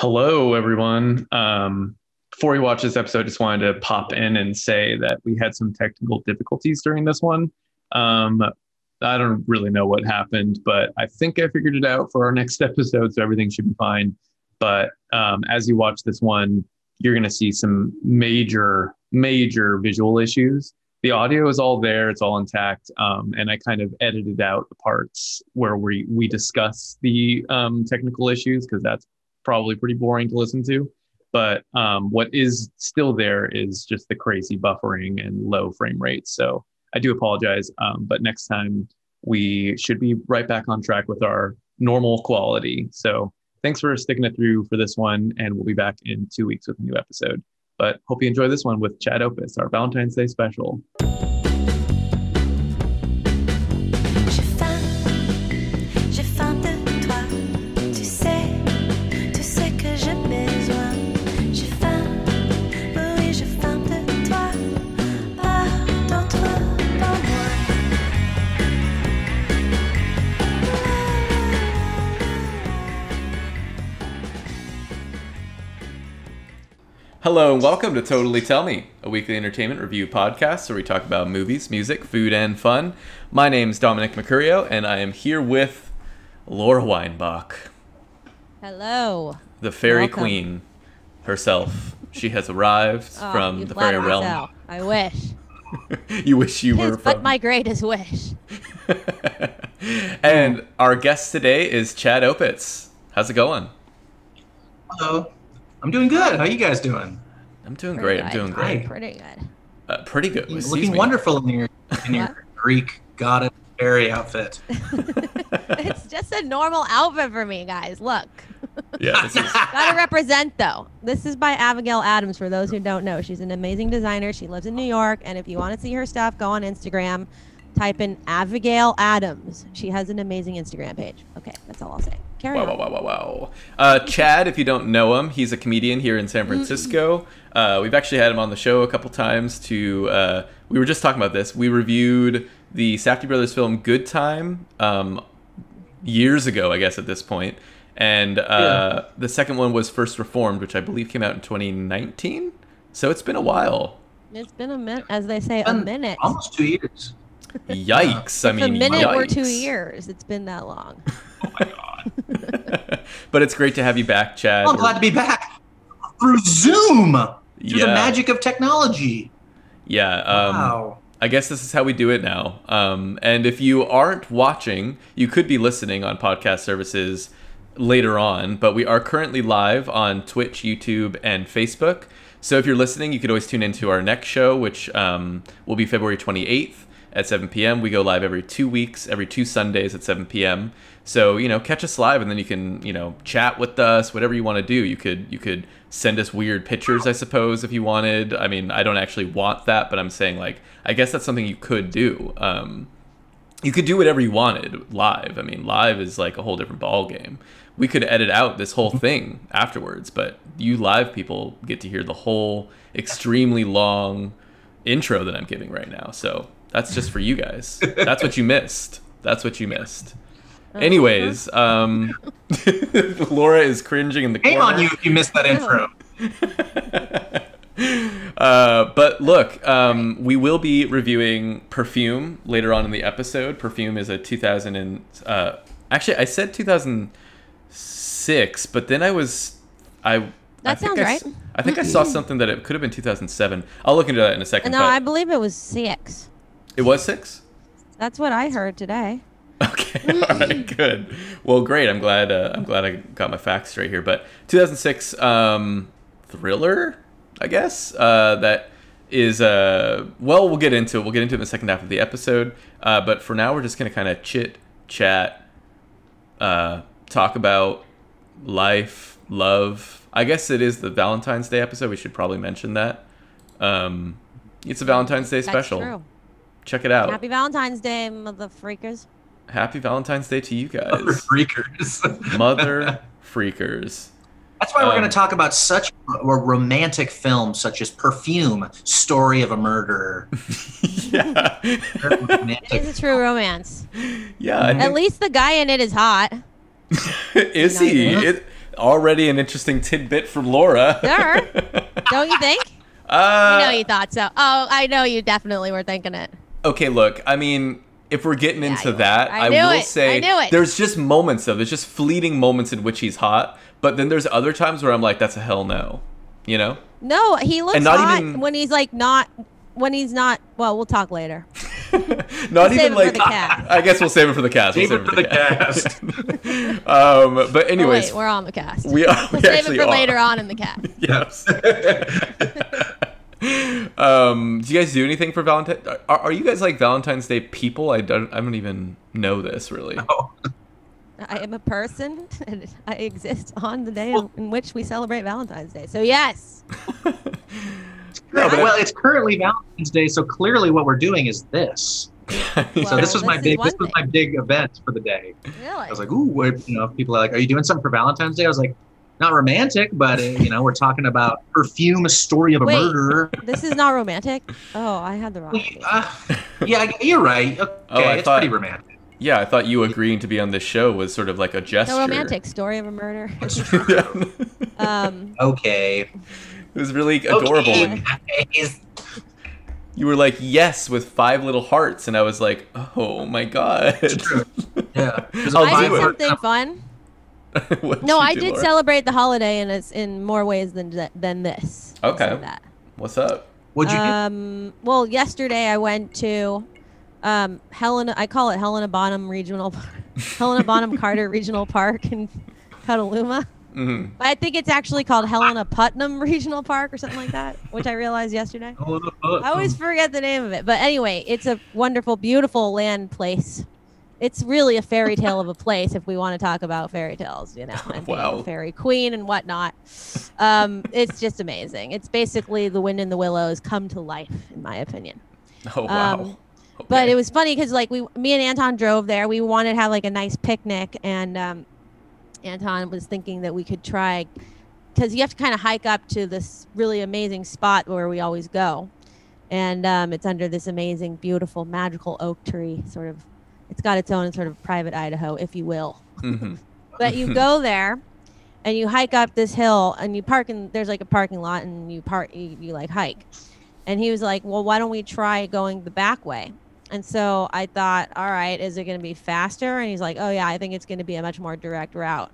Hello, everyone. Before we watch this episode, I just wanted to pop in and say that we had some technical difficulties during this one. I don't really know what happened, but I think I figured it out for our next episode, so everything should be fine. But as you watch this one, you're going to see some major, major visual issues. The audio is all there. It's all intact. And I kind of edited out the parts where we discuss the technical issues, because that's probably pretty boring to listen to. But what is still there is just the crazy buffering and low frame rates. So I do apologize. But next time we should be right back on track with our normal quality. So thanks for sticking it through for this one. And we'll be back in 2 weeks with a new episode. But hope you enjoy this one with Chad Opitz, our Valentine's Day special. Hello and welcome to Totally Tell Me, a weekly entertainment review podcast where we talk about movies, music, food, and fun. My name is Dominic Mercurio, and I am here with Laura Weinbach. Hello. The fairy welcome. Queen herself. She has arrived from the fairy realm. Myself. I wish. You wish you were from... But my greatest wish. And our guest today is Chad Opitz. How's it going? Hello. I'm doing good. How are you guys doing? I'm doing great. I'm doing great. Pretty good. Pretty good. You're looking wonderful in your Greek goddess fairy outfit. It's just a normal outfit for me, guys. Look. Yeah. Gotta represent, though. This is by Abigail Adams, for those who don't know. She's an amazing designer. She lives in New York. And if you want to see her stuff, go on Instagram. Type in Abigail Adams. She has an amazing Instagram page. Okay, that's all I'll say. Carry on. Chad, if you don't know him, he's a comedian here in San Francisco. We've actually had him on the show a couple times to... we were just talking about this. We reviewed the Safety Brothers film Good Time years ago, I guess, at this point. And the second one was First Reformed, which I believe came out in 2019. So it's been a while. It's been a minute, as they say, a minute. Almost 2 years. Yikes. I mean, a minute yikes. Or 2 years. It's been that long. Oh my god. But it's great to have you back, Chad. I'm glad to be back through Zoom, through the magic of technology. Yeah. Wow. I guess this is how we do it now. And if you aren't watching, you could be listening on podcast services later on, but we are currently live on Twitch, YouTube, and Facebook. So if you're listening, you could always tune into our next show, which will be February 28th. At 7 p.m. We go live every 2 weeks, every two Sundays at 7 p.m. So, you know, catch us live and then you can, you know, chat with us, whatever you want to do. You could send us weird pictures, I suppose, if you wanted. I mean, I don't actually want that, but I'm saying, like, I guess that's something you could do. You could do whatever you wanted live. I mean, live is like a whole different ball game. We could edit out this whole thing afterwards, but you live people get to hear the whole extremely long intro that I'm giving right now. So... that's just for you guys. That's what you missed. Anyways, Laura is cringing in the corner. Shame on you if you missed that intro. But look, we will be reviewing Perfume later on in the episode. Perfume is a 2000 and... actually, I said 2006, but then I was... That sounds right. I think I saw something that it could have been 2007. I'll look into that in a second. No, I believe it was 6. It was 6? That's what I heard today. Okay, all right, good. Well, great. I'm glad I got my facts straight here. But 2006 thriller, I guess. That is well, we'll get into it. We'll get into it in the second half of the episode. But for now, we're just gonna kind of chit chat, talk about life, love. I guess it is the Valentine's Day episode. We should probably mention that. It's a Valentine's Day special. That's true. Check it out. Happy Valentine's Day, mother freakers. Happy Valentine's Day to you guys. Mother freakers. Mother freakers. That's why we're going to talk about such a romantic film such as Perfume, Story of a Murderer. Yeah. It is a true romance. Yeah. At least the guy in it is hot. Is he? Already an interesting tidbit from Laura. Sure. Don't you think? I know you thought so. Oh, I know you definitely were thinking it. Okay, look, I mean, if we're getting into that, I will say there's just moments, though. There's just fleeting moments in which he's hot. But then there's other times where I'm like, that's a hell no. You know? No, he looks hot even when he's like not, when he's not, well, we'll talk later. Not even like, I guess we'll save it for the cast. Save it for the cast. But anyways. Wait, we're on the cast. We are. We'll save it for later on in the cast. Yes. Do you guys do anything for Valentine's? Are you guys like Valentine's Day people? I don't even know this really. No. I am a person, and I exist on the day in which we celebrate Valentine's Day. So yes. No, but well, it's currently Valentine's Day, so clearly what we're doing is this. Well, so this was my big event for the day. Really? I was like, ooh, you know, people are like, are you doing something for Valentine's Day? I was like, not romantic, but you know, we're talking about Perfume, a story of a murderer. This is not romantic. Oh, I had the wrong. Yeah, you're right. Okay, it's pretty romantic. Yeah, I thought you agreeing to be on this show was sort of like a gesture. The romantic story of a murder. Okay. It was really adorable. Okay. You were like, yes, with 5 little hearts. And I was like, oh, my God. Yeah. I did something fun. I did celebrate the holiday in more ways than this. Okay. That. What's up? What'd you do? Well, yesterday I went to Helena. I call it Helena Bonham Regional Park. Helena Bonham Carter Regional Park in Petaluma. Mm-hmm. I think it's actually called Helena Putnam Regional Park or something like that, which I realized yesterday. I always forget the name of it. But anyway, it's a wonderful, beautiful land place. It's really a fairy tale of a place if we want to talk about fairy tales, you know, and being a fairy queen and whatnot. It's just amazing. It's basically The Wind in the Willows come to life, in my opinion. Oh, wow. Okay. But it was funny because, like, me and Anton drove there. We wanted to have, like, a nice picnic, and Anton was thinking that we could try, because you have to kind of hike up to this really amazing spot where we always go, and it's under this amazing, beautiful, magical oak tree. Sort of, it's got its own sort of private Idaho, if you will. Mm-hmm. But you go there, and you hike up this hill, and you park in. There's like a parking lot, and you like hike. And he was like, "Well, why don't we try going the back way?" And so I thought, all right, is it going to be faster? And he's like, oh, yeah, I think it's going to be a much more direct route.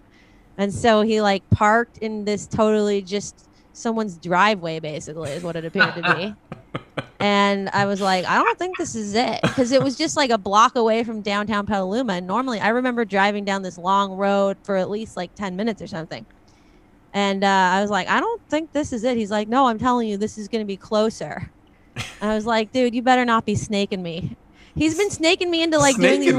And so he, like, parked in this totally just someone's driveway, basically, is what it appeared to be. And I was like, I don't think this is it. Because it was just, like, a block away from downtown Petaluma. And normally, I remember driving down this long road for at least, like, 10 minutes or something. And I was like, I don't think this is it. He's like, no, I'm telling you, this is going to be closer. And I was like, dude, you better not be snaking me. He's been snaking me into like doing these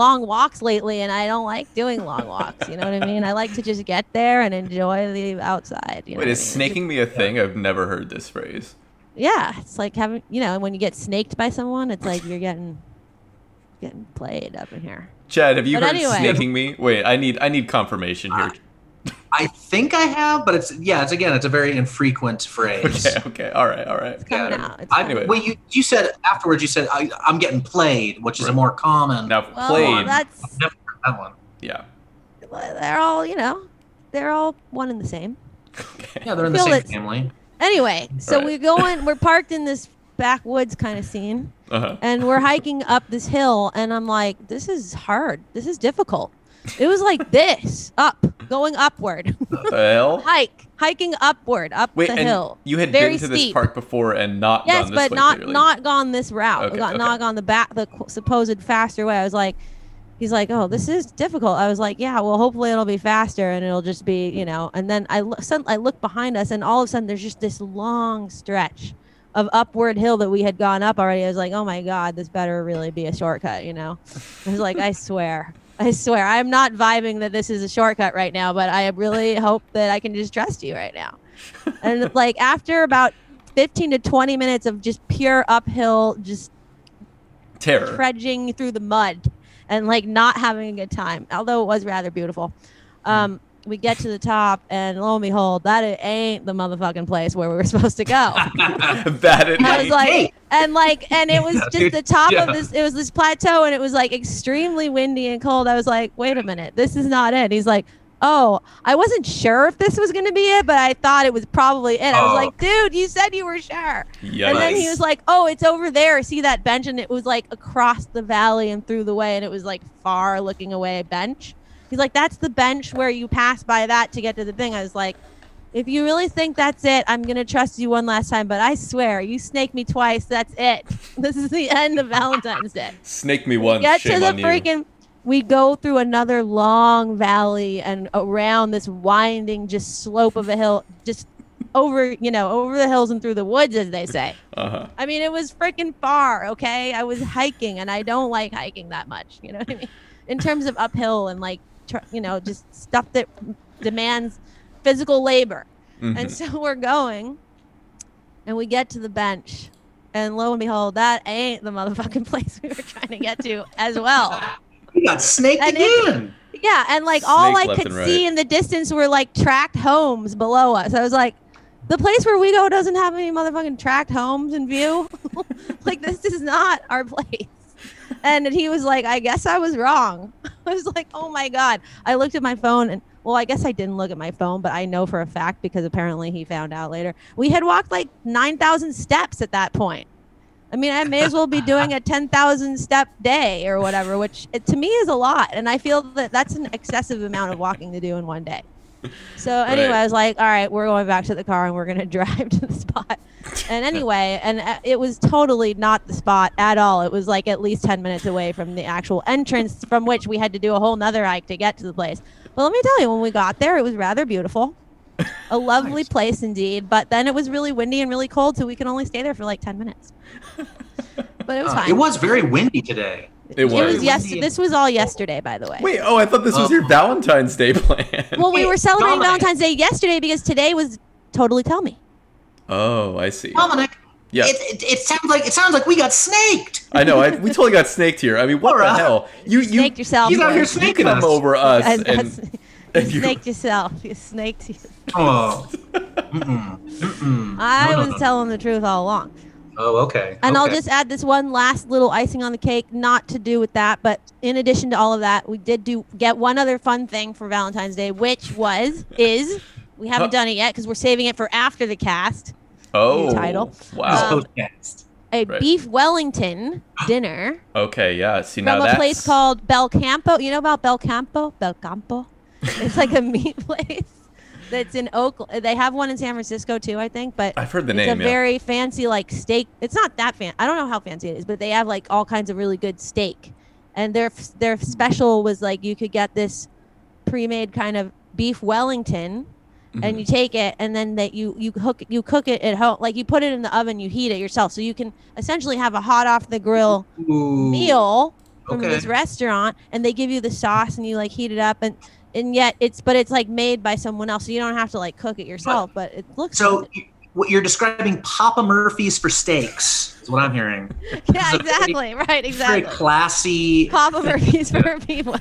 long walks lately, and I don't like doing long walks. You know what I mean? I like to just get there and enjoy the outside. You know Wait, is snaking me a thing? I've never heard this phrase. Yeah, it's like having when you get snaked by someone, it's like you're getting played up in here. Chad, have you heard snaking me? Wait, I need confirmation here. I think I have, but it's a very infrequent phrase. Okay, all right. It's coming out. I knew it. Well, you said afterwards. You said I'm getting played, which is a more common. Now played. That's I've never heard that one. Yeah. They're all one and the same. Okay. Yeah, they're in the same family. Anyway, so we're going. We're parked in this backwoods kind of scene, and we're hiking up this hill, and I'm like, this is hard. This is difficult. It was like this, going upward. Hiking upward, up the hill. You had been to this park before and not gone this way. Yes, but not gone this route. Not gone the supposed faster way. I was like, he's like, oh, this is difficult. I was like, yeah, well, hopefully it'll be faster and it'll just be, you know. And then I look behind us, and all of a sudden there's just this long stretch of upward hill that we had gone up already. I was like, oh, my God, this better really be a shortcut, you know. I was like, I swear, I'm not vibing that this is a shortcut right now, but I really hope that I can just trust you right now. And like after about 15 to 20 minutes of just pure uphill, just terror, trudging through the mud and like not having a good time, although it was rather beautiful. We get to the top, and lo and behold, that ain't the motherfucking place where we were supposed to go. That it ain't. And it was just the top of this. It was this plateau, and it was like extremely windy and cold. I was like, wait a minute, this is not it. He's like, oh, I wasn't sure if this was going to be it, but I thought it was probably it. I was like, dude, you said you were sure. Yes. And then he was like, oh, it's over there. See that bench? And it was like across the valley and through the way. And it was like far looking away bench. He's like, that's the bench where you pass by that to get to the thing. I was like, if you really think that's it, I'm going to trust you one last time. But I swear, you snake me twice, that's it. This is the end of Valentine's Day. Snake me once, get shame to the on freaking. You. We go through another long valley and around this winding just slope of a hill, just over, you know, over the hills and through the woods, as they say. Uh-huh. I mean, it was freaking far, okay? I was hiking, and I don't like hiking that much, you know what I mean? In terms of uphill and, like, you know, just stuff that demands physical labor. Mm-hmm. And so we're going, and we get to the bench, and lo and behold, that ain't the motherfucking place we were trying to get to as well. You got snaked and again. Yeah, and like snakes all I could see in the distance were like tract homes below us. I was like, the place where we go doesn't have any motherfucking tract homes in view. Like, this is not our place. And he was like, I guess I was wrong. I was like, oh my God. I looked at my phone and, well, I guess I didn't look at my phone, but I know for a fact because apparently he found out later. We had walked like 9,000 steps at that point. I mean, I may as well be doing a 10,000 step day or whatever, which to me is a lot. And I feel that that's an excessive amount of walking to do in one day. So anyway, right. I was like, all right, we're going back to the car and we're going to drive to the spot. And anyway, and it was totally not the spot at all. It was like at least 10 minutes away from the actual entrance from which we had to do a whole nother hike to get to the place. But let me tell you, when we got there, it was rather beautiful. A lovely nice. Place indeed, but then it was really windy and really cold, so we could only stay there for like 10 minutes. But it was fine. It was very windy today. It was yesterday. This was all yesterday, by the way. Wait, oh, I thought this was your Valentine's Day plan. Well, we were celebrating Valentine's Day yesterday because today was Totally Tell Me. Oh, I see. Dominic. Yeah. It sounds like we got snaked. I know. We totally got snaked here. I mean, what the hell? You snaked yourself. You got here snaking us over us. You snaked yourself. You snaked yourself. Oh. I was telling the truth all along. Oh, okay. And I'll just add this one last little icing on the cake, not to do with that, but in addition to all of that, we did get one other fun thing for Valentine's Day, which is we haven't done it yet because we're saving it for after the cast. Oh. New title. Wow. A beef Wellington dinner. Okay, yeah. See, now that's... From a place called Belcampo. You know about Belcampo? Belcampo? It's like a meat place that's in Oakland. They have one in San Francisco too, I think. But I've heard the name. It's a very fancy like steak. It's not that fancy. I don't know how fancy it is, but they have like all kinds of really good steak. And their special was like you could get this pre-made kind of beef Wellington, and you take it and then that you cook it at home. Like you put it in the oven, you heat it yourself, so you can essentially have a hot off the grill meal from this restaurant. And they give you the sauce and you like heat it up and. And yet it's like made by someone else. So you don't have to like cook it yourself, but it looks so good. What you're describing, Papa Murphy's for steaks is what I'm hearing. Yeah, exactly. Right. Exactly. Very classy. Papa Murphy's for people.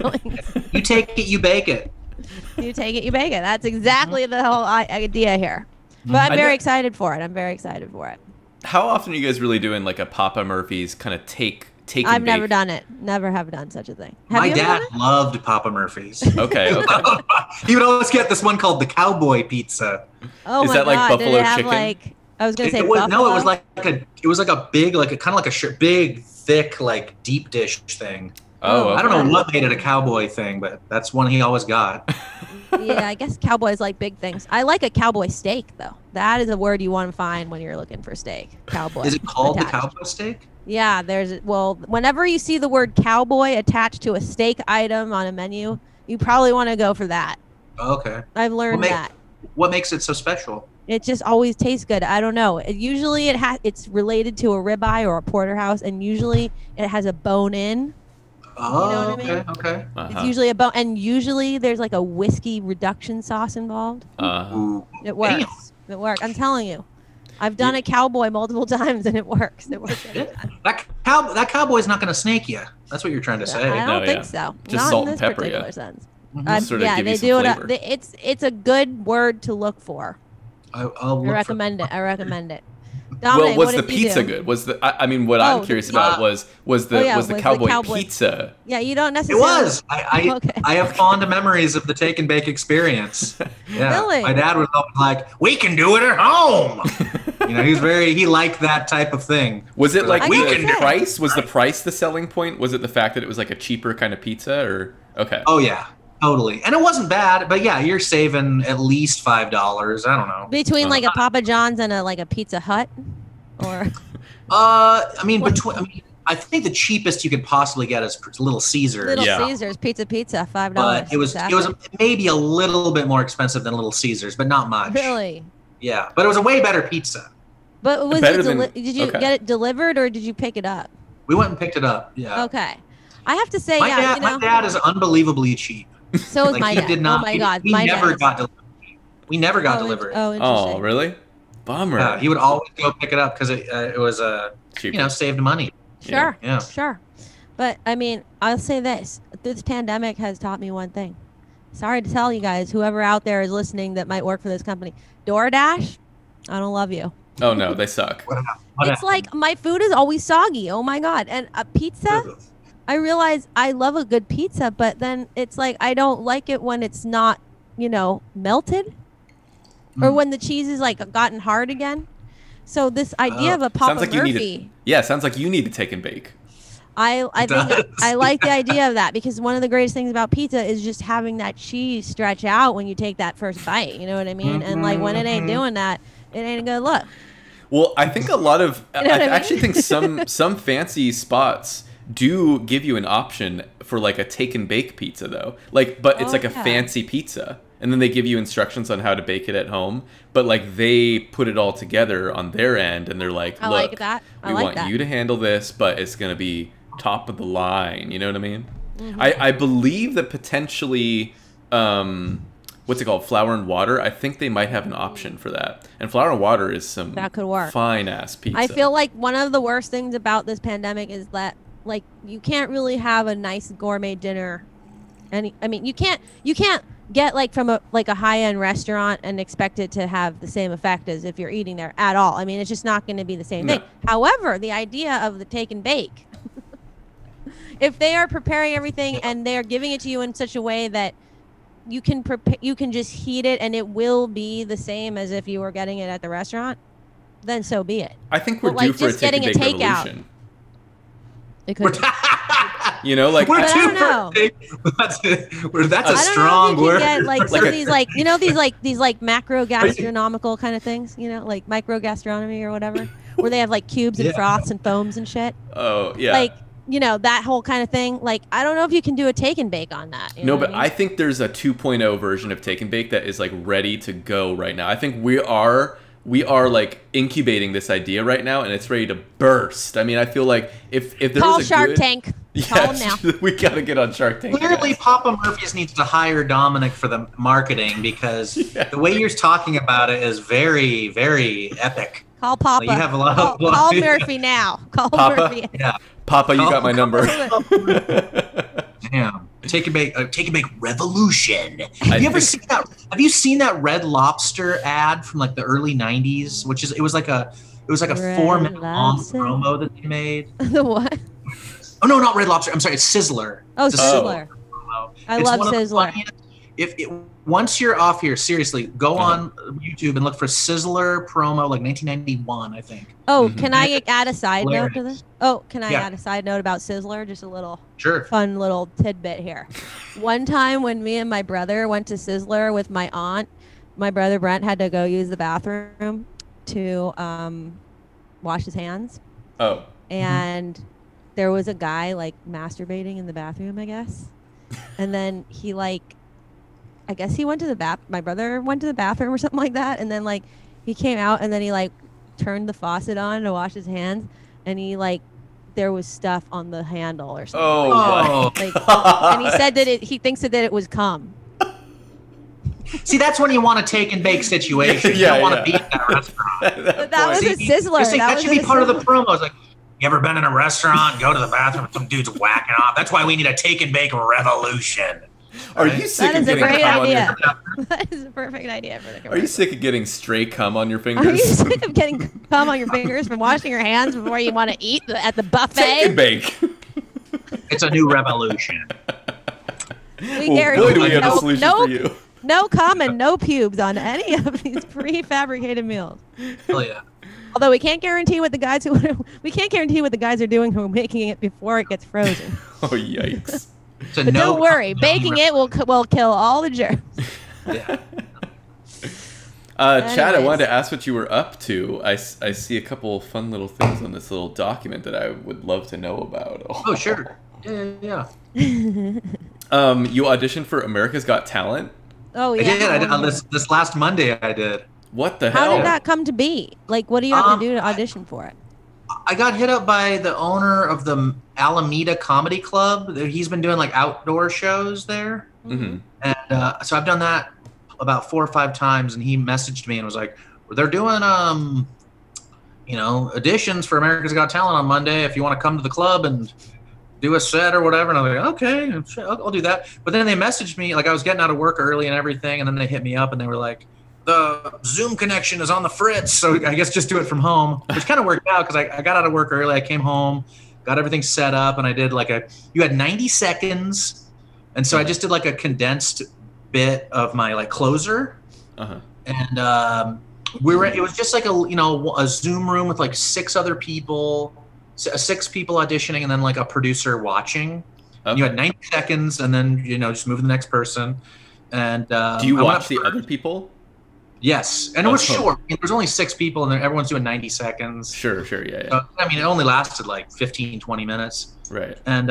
You take it, you bake it. You take it, you bake it. That's exactly the whole idea here, but I'm very excited for it. I'm very excited for it. How often are you guys really doing like a Papa Murphy's kind of take? I've never done it. Never have done such a thing. Have My dad loved Papa Murphy's. Okay. He would always get this one called the cowboy pizza. Oh, is my that God. Like buffalo Did it have chicken? Like, I was gonna say it was, buffalo. No, it was like a big, like a kind of like a big, thick, like deep dish thing. Oh, okay. I don't know what made it a cowboy thing, but that's one he always got. Yeah, I guess cowboys like big things. I like a cowboy steak though. That is a word you want to find when you're looking for steak. Cowboy. Is it called the cowboy steak? Yeah, whenever you see the word cowboy attached to a steak item on a menu, you probably want to go for that. Okay. I've learned that. What makes it so special? It just always tastes good. I don't know. Usually it's related to a ribeye or a porterhouse, and usually it has a bone in. Oh, you know what I mean? Okay. It's usually a bone, and usually there's like a whiskey reduction sauce involved. It works. Damn. It works. I'm telling you. I've done a cowboy multiple times, and it works. It works. That cowboy's not going to snake you. That's what you're trying to say. I don't think so. Just not salt in this and pepper, particular sense. They do it. It's a good word to look for. I recommend it. Dominic, well, was the pizza good? Was the I'm curious about was the cowboy pizza? Yeah, you don't necessarily. It was. I have fond memories of the take and bake experience. Yeah, really? My dad was always like, "We can do it at home." You know, he liked that type of thing. Was it like the price? Was the price the selling point? Was it the fact that it was like a cheaper kind of pizza? Or okay. Oh yeah. Totally. And it wasn't bad, but yeah, you're saving at least $5. I don't know. Between like a Papa John's and a Pizza Hut, or I think the cheapest you could possibly get is Little Caesars. Little Caesars pizza $5. But it was maybe a little bit more expensive than Little Caesars, but not much. Really? Yeah, but it was a way better pizza. But was it did you get it delivered, or did you pick it up? We went and picked it up. Yeah. Okay. I have to say, my dad is unbelievably cheap. So is my dad. Did not, oh my God, we never got delivered. Oh, interesting. Oh, really? Bummer. He would always go pick it up because it was cheaper. Saved money. Sure, yeah. Sure. But I mean, I'll say this pandemic has taught me one thing. Sorry to tell you guys, whoever out there is listening that might work for this company, DoorDash, I don't love you. Oh no, they suck. It's like my food is always soggy. Oh my God, and a pizza. I realize I love a good pizza, but then it's like I don't like it when it's not, melted, or when the cheese is gotten hard again. So this idea of a Papa Murphy. Sounds like you need to take and bake. I like the idea of that, because one of the greatest things about pizza is just having that cheese stretch out when you take that first bite. You know what I mean? Mm-hmm, and when it ain't doing that, it ain't a good look. Well, I think a lot of actually think some fancy spots do give you an option for a take and bake pizza though. But it's a fancy pizza. And then they give you instructions on how to bake it at home. But they put it all together on their end, and they're like, look, we want you to handle this, but it's gonna be top of the line. You know what I mean? Mm-hmm. I believe that potentially what's it called? Flour and Water. I think they might have an option for that. And Flour and Water is some fine ass pizza. I feel like one of the worst things about this pandemic is that you can't really have a nice gourmet dinner. You can't get from a high-end restaurant and expect it to have the same effect as if you're eating there at all. I mean, it's just not going to be the same thing. However, the idea of the take and bake, if they are preparing everything and they are giving it to you in such a way that you can prepare, you can just heat it and it will be the same as if you were getting it at the restaurant, then so be it. I think we're due for a take and bake revolution. It could that's a strong word. Get, some of these these macro gastronomical kind of things, like micro gastronomy or whatever, where they have cubes and froths and foams and shit. Oh yeah. That whole kind of thing. I don't know if you can do a take and bake on that. No, but I think there's a 2.0 version of take and bake that is ready to go right now. I think we are incubating this idea right now, and it's ready to burst. I mean, I feel like if there's a Shark Tank. Yes, call now. We gotta get on Shark Tank. Clearly, guys. Papa Murphy's needs to hire Dominic for the marketing, because the way you're talking about it is very, very epic. Call Papa. You have a lot of call Murphy now. Call Papa? Murphy. Yeah. Papa, you got my number. Damn. Take and bake revolution. Have you seen that Red Lobster ad from the early 90s, which is it was like a Red 4-minute long promo that they made? The what? Oh no, not Red Lobster. I'm sorry, it's Sizzler. Oh, it's Sizzler. I love Sizzler. Once you're off here, seriously, go on YouTube and look for Sizzler promo, 1991, I think. Oh, can I add a side note to this? Oh, can I add a side note about Sizzler? Just a little fun little tidbit here. One time when me and my brother went to Sizzler with my aunt, my brother Brent had to go use the bathroom to wash his hands. Oh. And there was a guy, masturbating in the bathroom, I guess. And then he, I guess he went to the my brother went to the bathroom or something like that, and then he came out, and then he turned the faucet on to wash his hands, and he there was stuff on the handle or something. Oh, and he said that he thinks that it was cum. See, that's when you want a take and bake situation. You don't want to be in that restaurant. that was a Sizzler. That should be part of the promo. You ever been in a restaurant, go to the bathroom, and some dude's whacking off? That's why we need a take and bake revolution. Are you sick of getting cum on your fingers? That is a perfect idea for the commercial. Are you sick of getting stray cum on your fingers? Are you sick of getting cum on your fingers from washing your hands before you want to eat at the buffet? Take and bake. It's a new revolution. Well, boy, do we have a solution for you. No cum and no pubes on any of these prefabricated meals. Oh yeah. Although we can't guarantee what the guys are doing who are making it before it gets frozen. Oh yikes! So but no, don't worry, baking it will kill all the germs. Yeah. Chad, I wanted to ask what you were up to. I see a couple of fun little things on this little document that I would love to know about. Oh, oh sure. Yeah. Yeah. You auditioned for America's Got Talent. Oh yeah. I did. This last Monday I did. What the hell? How did that come to be? Like, what do you have to do to audition for it? I got hit up by the owner of the Alameda Comedy Club. He's been doing, like, outdoor shows there. Mm-hmm. And so I've done that about 4 or 5 times, and he messaged me and was like, they're doing, you know, auditions for America's Got Talent on Monday if you want to come to the club and do a set or whatever. And I'm like, okay, I'll do that. But then they messaged me. Like, I was getting out of work early and everything, and then they hit me up, and they were like, the Zoom connection is on the fritz, so I guess just do it from home, which kind of worked out because I got out of work early. I came home, got everything set up, and I did like you had 90 seconds, and so I just did like a condensed bit of my like closer, and it was just like a Zoom room with like 6 people auditioning, and then like a producer watching. And you had 90 seconds, and then just move to the next person. And do you watch the other people? Yes, and it was short. I mean, there's only 6 people, and everyone's doing 90 seconds. Sure, yeah. So, I mean, it only lasted like 15, 20 minutes. Right. And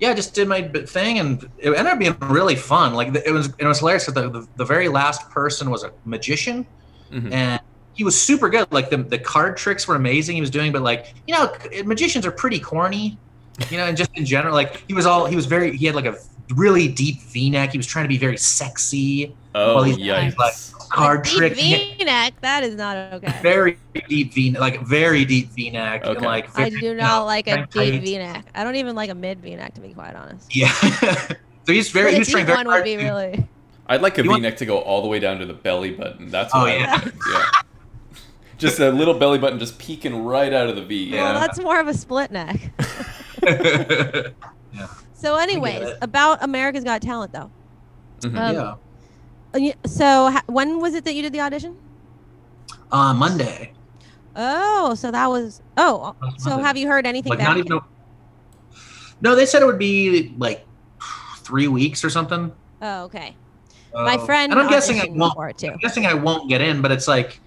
yeah, I just did my thing, and it ended up being really fun. Like it was hilarious because the very last person was a magician, and he was super good. Like the card tricks were amazing he was doing, but like magicians are pretty corny, and just in general, like he had like a really deep V-neck. He was trying to be very sexy. Oh, yikes. Like, card trick V-neck. That is not okay. Very deep V-neck. Like, very deep V-neck. Okay. And, like, I do not like a deep V-neck. I don't even like a mid V-neck, to be quite honest. Yeah. So he's very... He was trying very hard to... Really... I'd like a V-neck to go all the way down to the belly button. That's what I would like. Just a little belly button just peeking right out of the V. Yeah. Well, that's more of a split neck. Yeah. So anyways, about America's Got Talent, though. Yeah. So when was it that you did the audition? Monday. Oh, so that was... Oh, so have you heard anything back? No, they said it would be like 3 weeks or something. Oh, okay. My friend... And I'm guessing I won't get in, but it's like...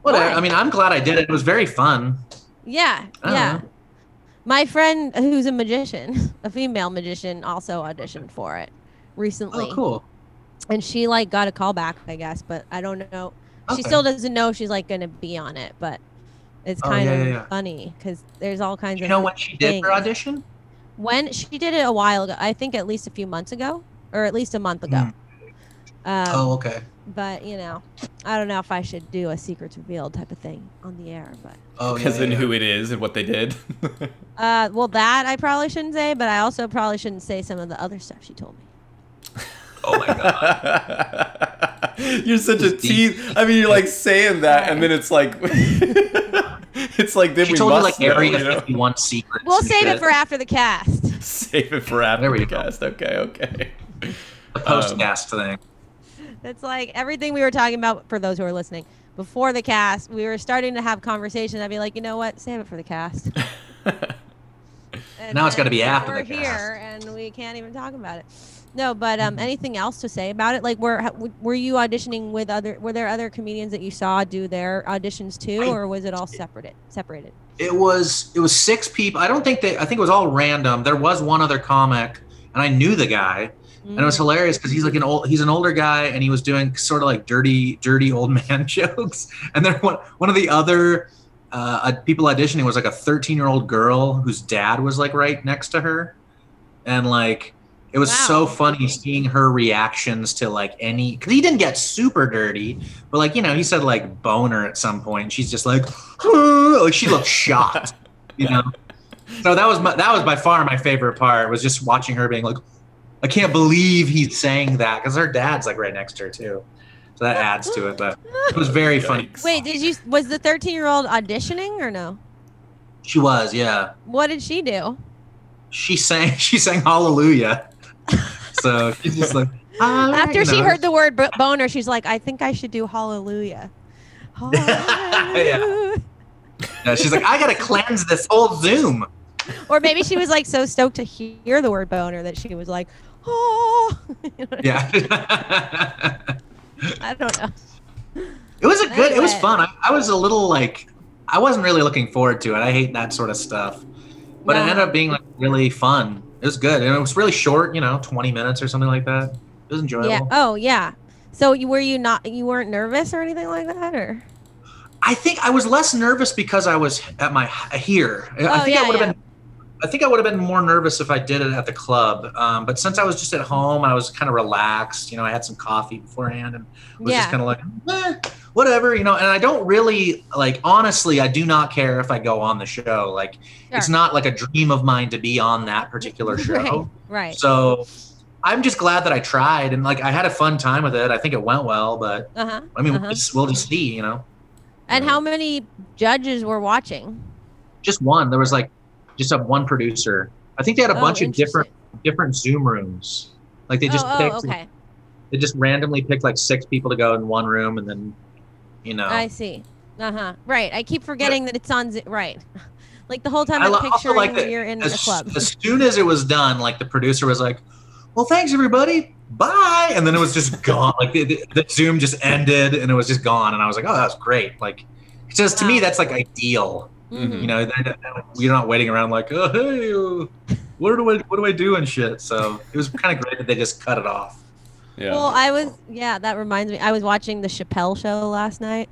Whatever. I mean, I'm glad I did it. It was very fun. Yeah, yeah. My friend, who's a magician, a female magician, also auditioned for it recently. Oh, cool. And she, like, got a call back, I guess, but I don't know. Okay. She still doesn't know if she's, like, going to be on it, but it's kind of funny because there's all kinds of... when she did her audition? When she did it a while ago. I think at least a few months ago, or at least a month ago. Oh, okay. But, I don't know if I should do a secrets revealed type of thing on the air. But because who it is and what they did? Well, that I probably shouldn't say, but I also probably shouldn't say some of the other stuff she told me. Oh, my God. You're such a tease. I mean, you're, like, saying that, and then it's like... It's like, then she told me, like, Area 51 secrets. We'll save it for after the cast. Save it for after the cast. Okay. The post-cast thing. That's like everything we were talking about for those who are listening. Before the cast, we were starting to have conversations. I'd be like, you know what? Save it for the cast. Now it's got to be after the cast. We're here and we can't even talk about it. No, but anything else to say about it? Like, were you auditioning with other? Were there other comedians that you saw do their auditions too, or was it all separated? It was 6 people. I don't think I think it was all random. There was one other comic, and I knew the guy. And it was hilarious because he's like he's an older guy, and he was doing sort of like dirty old man jokes. And then one of the other people auditioning was like a 13-year-old girl whose dad was like right next to her, and like it was so funny seeing her reactions to like because he didn't get super dirty, but like he said like boner at some point, and she's just like, like she looked shocked, So that was by far my favorite part was just watching her being like. I can't believe he sang that because her dad's like right next to her too. So that adds to it, but it was very funny. Wait, was the 13-year-old auditioning or no? She was, yeah. What did she do? She sang Hallelujah. So she's just like, after she heard the word boner, she's like, I think I should do Hallelujah. Hallelujah. Yeah, she's like, I gotta cleanse this whole Zoom. Or maybe she was like so stoked to hear the word boner that she was like, oh. You know, yeah. I don't know. It was it was fun. I was a little like, I wasn't really looking forward to it. I hate that sort of stuff. But it ended up being like really fun. It was good. And it was really short, you know, 20 minutes or something like that. It was enjoyable. Yeah. Oh, yeah. So you weren't nervous or anything like that, or? I think I was less nervous because I was at here. I think I would have been more nervous if I did it at the club. But since I was just at home, I was kind of relaxed. You know, I had some coffee beforehand and was just kind of like, whatever, you know. And I don't really, like, honestly, I do not care if I go on the show. Like, it's not like a dream of mine to be on that particular show. Right. So I'm just glad that I tried. And, like, I had a fun time with it. I think it went well. But, I mean, we'll just see, you know. And how many judges were watching? Just one. There was, like, just one producer. I think they had a bunch of different Zoom rooms. Like they just randomly picked like 6 people to go in one room, and then, you know. I see. Right. I keep forgetting that it's on. Right. Like the whole time I'm picturing you're in the club. As soon as it was done, like the producer was like, "Well, thanks everybody. Bye." And then it was just gone. Like the Zoom just ended, and it was just gone. And I was like, "Oh, that's great." Like, it says to me, that's like ideal. Mm-hmm. You know, you're not waiting around like, oh, hey, what do I do and shit. So it was kind of great that they just cut it off. Yeah. Well, that reminds me. I was watching the Chappelle Show last night,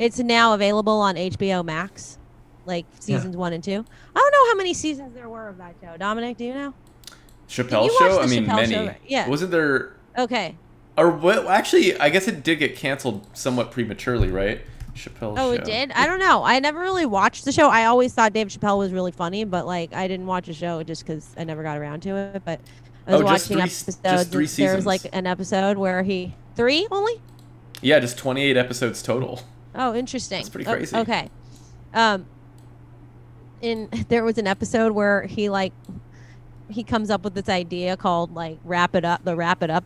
it's now available on HBO Max, like seasons 1 and 2. I don't know how many seasons there were of that show. Dominic, do you know? Chappelle Show? I mean, many. Show? Yeah. Wasn't there? Okay. Or what? Actually, I guess it did get canceled somewhat prematurely, right? Chappelle Show. It did? I don't know. I never really watched the show. I always thought Dave Chappelle was really funny, but like I didn't watch the show just because I never got around to it. But I was watching episodes. There was like an episode where he 3 only? Yeah, just 28 episodes total. Oh, interesting. That's pretty crazy. Okay. There was an episode where he comes up with this idea called like wrap it up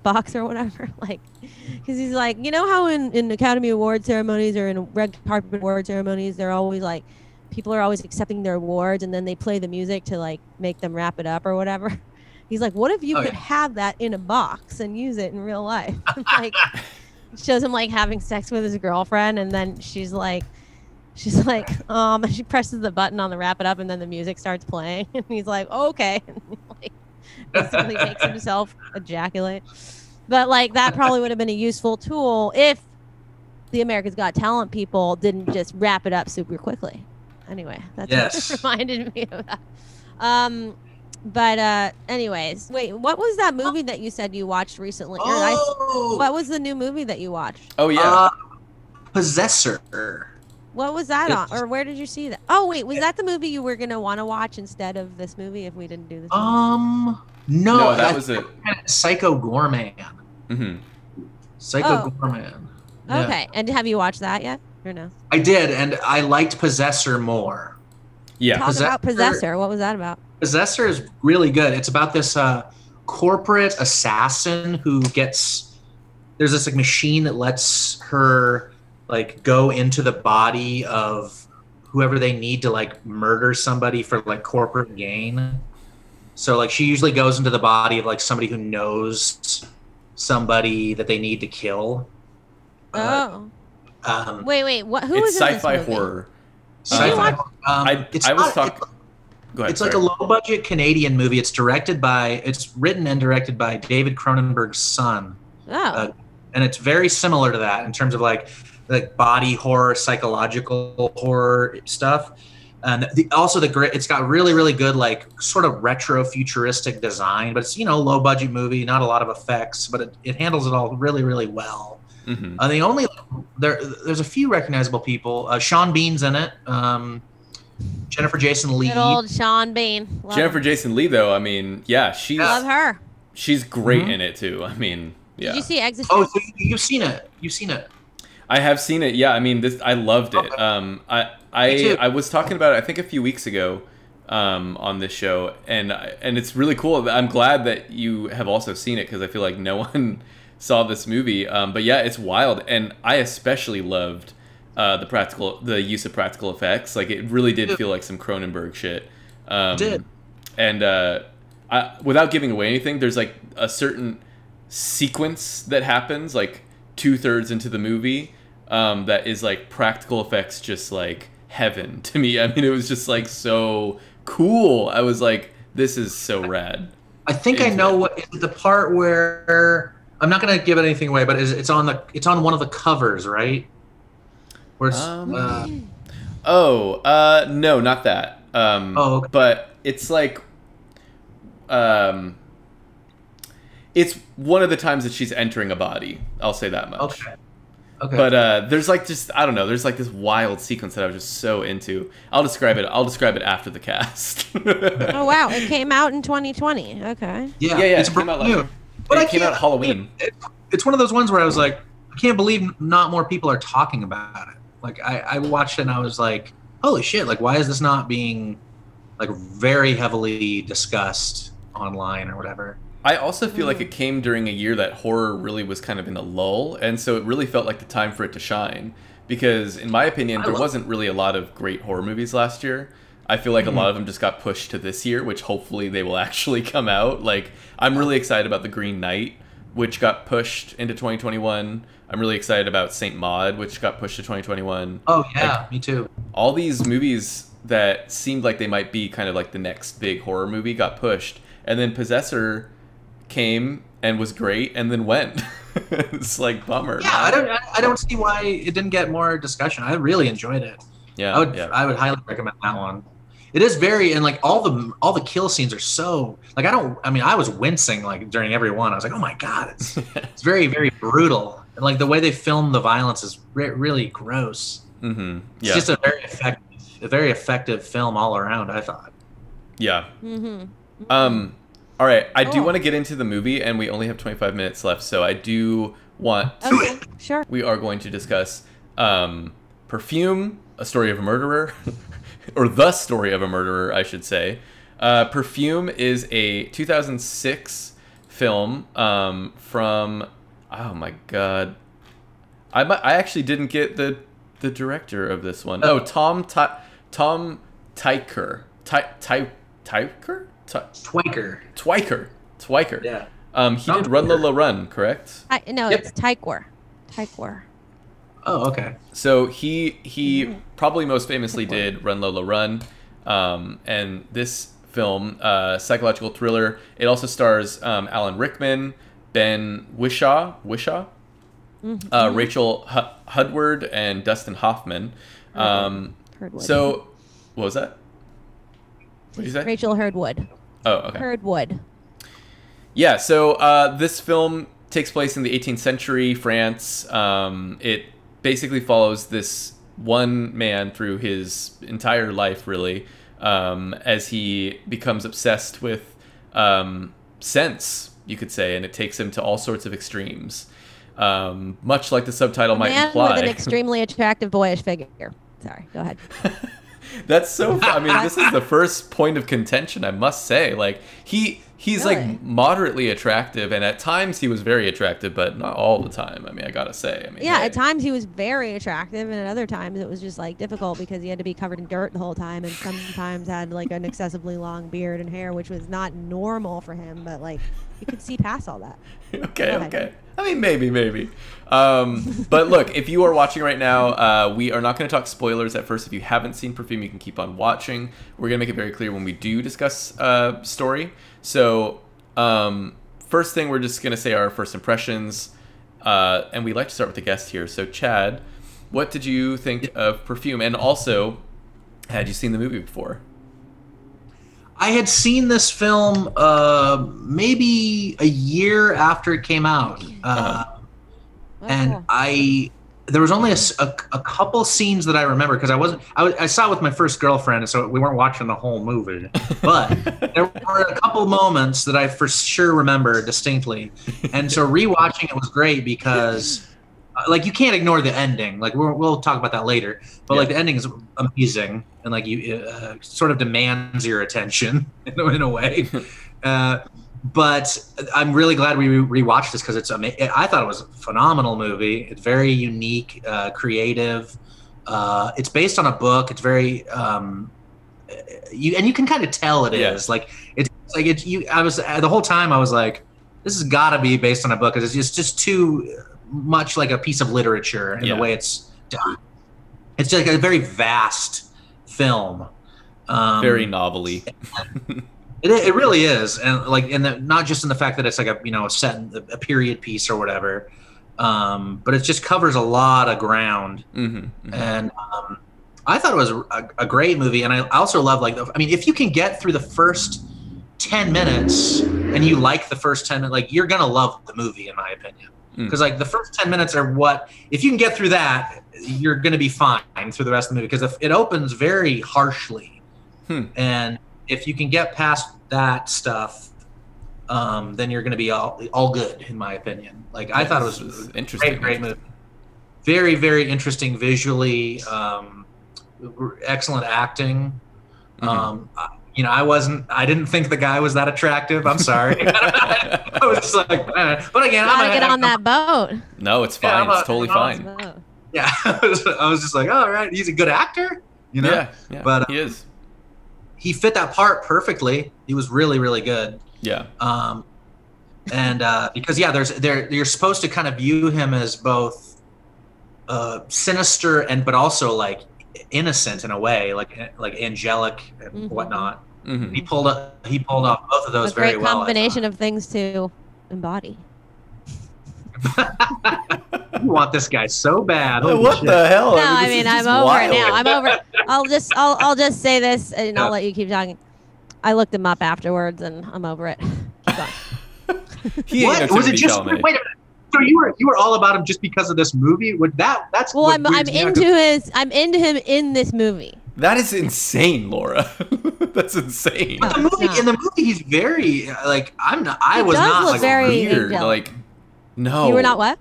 box or whatever, like, because he's like, you know how in Academy Award ceremonies or in red carpet award ceremonies, they're always like, people are always accepting their awards and then they play the music to like make them wrap it up or whatever. He's like, what if you could have that in a box and use it in real life? Like, shows him like having sex with his girlfriend, and then she's like, she presses the button on the wrap it up, and then the music starts playing, and he's like, oh, okay, and he, like, basically makes himself ejaculate. But like that probably would have been a useful tool if the America's Got Talent people didn't just wrap it up super quickly. Anyway, that's what reminded me of that. Anyways, wait, what was that movie that you said you watched recently? Oh. What was the new movie that you watched? Oh yeah, Possessor. What was that on? Or where did you see that? Oh, wait. Was that the movie you were going to want to watch instead of this movie if we didn't do this movie? No, that was it. Psycho Gourmand. Mm-hmm. Psycho Gourmand. Yeah. Okay. And have you watched that yet? Or no? I did, and I liked Possessor more. Yeah. Talk about Possessor. What was that about? Possessor is really good. It's about this corporate assassin who there's this like machine that lets her like go into the body of whoever they need to like murder somebody for like corporate gain. So like she usually goes into the body of like somebody who knows somebody that they need to kill. Wait. What? Who is this? It's sci-fi horror. It's like a low-budget Canadian movie. It's written and directed by David Cronenberg's son. Oh. And it's very similar to that in terms of like body horror, psychological horror stuff. And it's got really, really good, like sort of retro futuristic design, but it's, you know, low budget movie, not a lot of effects, but it handles it all really, really well. Mm-hmm. There's a few recognizable people, Sean Bean's in it. Jennifer Jason Leigh. Good old Sean Bean. Love Jennifer Jason Leigh though. I mean, yeah, she's. Love her. She's great in it too. I mean, yeah. Did you see Exit? Oh, so you've seen it. You've seen it. I have seen it. Yeah, I mean, this I loved it. Okay. I was talking about it, I think, a few weeks ago on this show, and it's really cool. I'm glad that you have also seen it because I feel like no one saw this movie. But yeah, it's wild, and I especially loved the use of practical effects. Like, it really did feel like some Cronenberg shit. It did. And without giving away anything, there's like a certain sequence that happens like 2/3 into the movie that is like practical effects, just like heaven to me. I mean, it was just like so cool. I was like, this is so rad. I think I know what is the part where I'm not gonna give anything away, but it's on one of the covers, right? Where it's, no, not that. Okay. But it's like. It's one of the times that she's entering a body. I'll say that much. Okay. Okay. But there's like just I don't know. There's like this wild sequence that I was just so into. I'll describe it. I'll describe it after the cast. Oh wow! It came out in 2020. Okay. Yeah, yeah, yeah. It came out like, but it came out Halloween. It's one of those ones where I was like, I can't believe not more people are talking about it. Like I watched it and I was like, holy shit! Like why is this not being like very heavily discussed online or whatever? I also feel like it came during a year that horror really was kind of in a lull, and so it really felt like the time for it to shine. Because, in my opinion, there wasn't really a lot of great horror movies last year. I feel like a lot of them just got pushed to this year, which hopefully they will actually come out. Like, I'm really excited about The Green Knight, which got pushed into 2021. I'm really excited about Saint Maud, which got pushed to 2021. Oh, yeah, like, me too. All these movies that seemed like they might be kind of like the next big horror movie got pushed. And then Possessor came and was great and then went. It's like bummer. Yeah, I don't see why it didn't get more discussion. I really enjoyed it. Yeah. I would highly recommend that one. It is very, and like all the kill scenes are so like I was wincing like during every one. I was like, "Oh my god, it's very very brutal." And like the way they film the violence is really gross. Mhm. Yeah. It's just a very effective film all around, I thought. Yeah. Mhm. All right, I do want to get into the movie, and we only have 25 minutes left, so I do want to... Okay, sure. We are going to discuss Perfume, a story of a murderer, or the story of a murderer, I should say. Perfume is a 2006 film from... Oh, my God. I actually didn't get the director of this one. Oh, Tom Tykwer. Tykwer? Twyker. Yeah. He did Run Lola Run, correct? No, it's Tykwer. Tykwer. Oh, okay. So he probably most famously did Run Lola Run, and this film, psychological thriller. It also stars Alan Rickman, Ben Whishaw, Rachel Hurd Wood, and Dustin Hoffman. So, what was that? What did you say? Rachel Hurd Wood. Oh, okay. Hurd Wood. Yeah, so this film takes place in the 18th century France. It basically follows this one man through his entire life, really, as he becomes obsessed with scents, you could say, and it takes him to all sorts of extremes, much like the subtitle might imply. With an extremely attractive boyish figure. Sorry, go ahead. That's so. I mean, this is the first point of contention, I must say. Like he's really? Like moderately attractive, and at times he was very attractive, but not all the time. I mean, I gotta say. I mean, yeah, hey. At times he was very attractive, and at other times it was just like difficult because he had to be covered in dirt the whole time, and sometimes had like an excessively long beard and hair, which was not normal for him. But like you could see past all that. Okay, okay. I mean, maybe. But look, if you are watching right now, we are not going to talk spoilers at first. If you haven't seen Perfume, you can keep on watching. We're going to make it very clear when we do discuss story. So first thing, we're just going to say our first impressions. And we like to start with the guest here. So Chad, what did you think of Perfume? And also, had you seen the movie before? I had seen this film maybe a year after it came out. And I there was only a couple scenes that I remember because I saw it with my first girlfriend, so we weren't watching the whole movie. But there were a couple moments that I for sure remember distinctly, and so rewatching it was great because, like, you can't ignore the ending. Like, we'll talk about that later, but like the ending is amazing and like you sort of demands your attention in a way. But I'm really glad we rewatched this because it's amazing. I thought it was a phenomenal movie. It's very unique, creative. It's based on a book. It's very you can kind of tell it is like the whole time I was like, this has got to be based on a book because it's just too much like a piece of literature in the way it's done. It's just like a very vast film. Very novel-y. It really is, and like, not just in the fact that it's like a set in a period piece or whatever, but it just covers a lot of ground. And I thought it was a great movie, and I also love if you can get through the first 10 minutes and you like the first 10, like you're gonna love the movie, in my opinion, because like the first 10 minutes are what if you can get through that, you're gonna be fine through the rest of the movie because it opens very harshly, and if you can get past that stuff, then you're going to be all good, in my opinion. Like, I thought it was interesting, great movie. Very, very interesting visually. Excellent acting. I didn't think the guy was that attractive. I'm sorry. I was just like, but again, I'm going to get on that boat. No, it's fine. It's totally fine. Yeah. I was just like, all right, he's a good actor, you know? Yeah, but he is. He fit that part perfectly. He was really, really good. Yeah. Because you're supposed to kind of view him as both sinister but also like innocent in a way, like angelic and whatnot. And he pulled off both of those very well. A great combination of things to embody. You want this guy so bad. Holy what shit. The hell? No, I mean, I'm over wild. It now. I'm over it. I'll just say this, and I'll let you keep talking. I looked him up afterwards, and I'm over it. What was it? Just wait a minute. So you were all about him just because of this movie? Would that's well? I'm into his. I'm into him in this movie. That is insane, Laura. That's insane. But in the movie, he's very like I'm not. I was not like very weird. Like no, you were not what?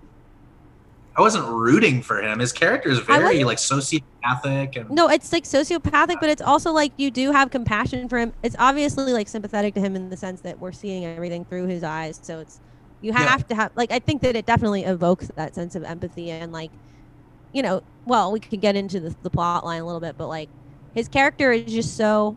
I wasn't rooting for him. His character is very like sociopathic. And no, it's like sociopathic, but it's also like you do have compassion for him. It's obviously like sympathetic to him in the sense that we're seeing everything through his eyes. So it's you have to have like I think that it definitely evokes that sense of empathy and like, you know, well, we could get into the plot line a little bit, but like his character is just so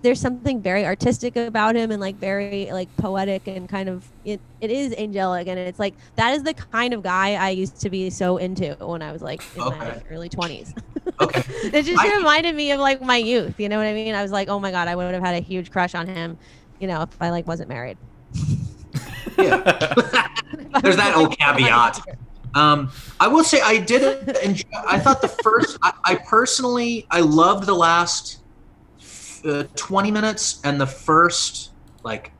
there's something very artistic about him and like very like poetic and kind of it is angelic and it's like that is the kind of guy I used to be so into when I was like in my early 20s. Okay. It just reminded me of like my youth, you know what I mean? I was like, oh my god, I would have had a huge crush on him, you know, if I like wasn't married. There's that old caveat. I will say I did enjoy. I thought the first I personally I loved the last 20 minutes and the first like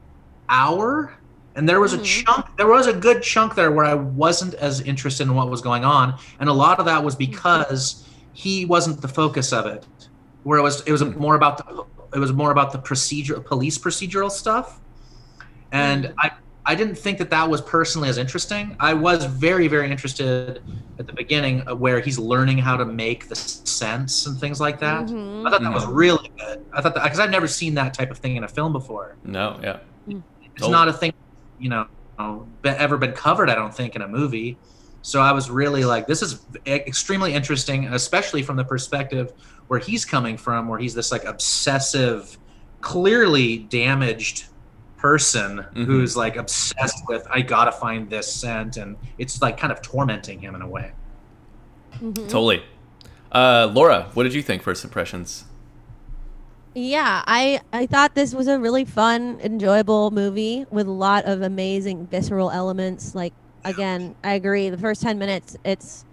hour, and there was a good chunk there where I wasn't as interested in what was going on, and a lot of that was because he wasn't the focus of it, where it was more about the police procedural stuff, and I didn't think that was personally as interesting. I was very, very interested at the beginning where he's learning how to make the sense and things like that. I thought that was really good. I thought that because I've never seen that type of thing in a film before. No, yeah. It's not a thing, you know, ever been covered, I don't think, in a movie. So I was really like, this is extremely interesting, especially from the perspective where he's coming from, where he's this like obsessive, clearly damaged person who's like obsessed with I gotta find this scent, and it's like kind of tormenting him in a way. Totally. Laura, what did you think? First impressions? Yeah, I thought this was a really fun, enjoyable movie with a lot of amazing visceral elements. Like again, I agree, the first 10 minutes it's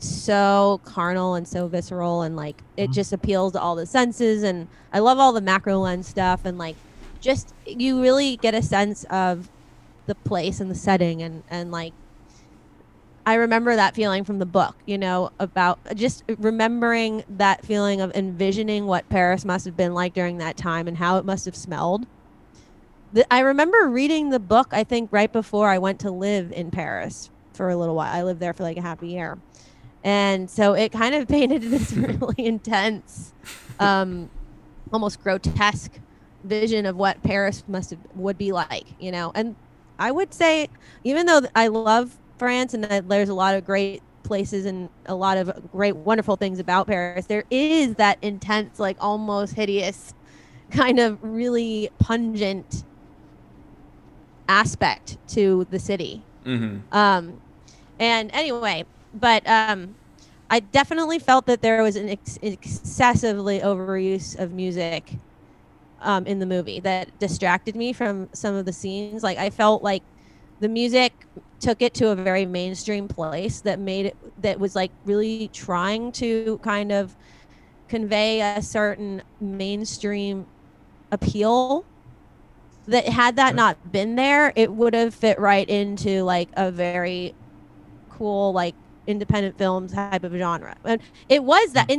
so carnal and so visceral, and like it just appeals to all the senses, and I love all the macro lens stuff, and like just you really get a sense of the place and the setting, and like I remember that feeling from the book, you know, about just remembering that feeling of envisioning what Paris must have been like during that time and how it must have smelled. I remember reading the book, I think, right before I went to live in Paris for a little while. I lived there for like a half a year. And so it kind of painted this really intense, almost grotesque vision of what Paris must have, would be like, you know. And I would say, even though I love France and there's a lot of great places and a lot of great wonderful things about Paris, there is that intense, like almost hideous, kind of really pungent aspect to the city. Mm-hmm. And anyway, but I definitely felt that there was an excessively overuse of music in the movie that distracted me from some of the scenes. Like, I felt like the music took it to a very mainstream place that made it, that was like really trying to kind of convey a certain mainstream appeal that, had that not been there, it would have fit right into like a very cool, like independent film type of genre. And it was that.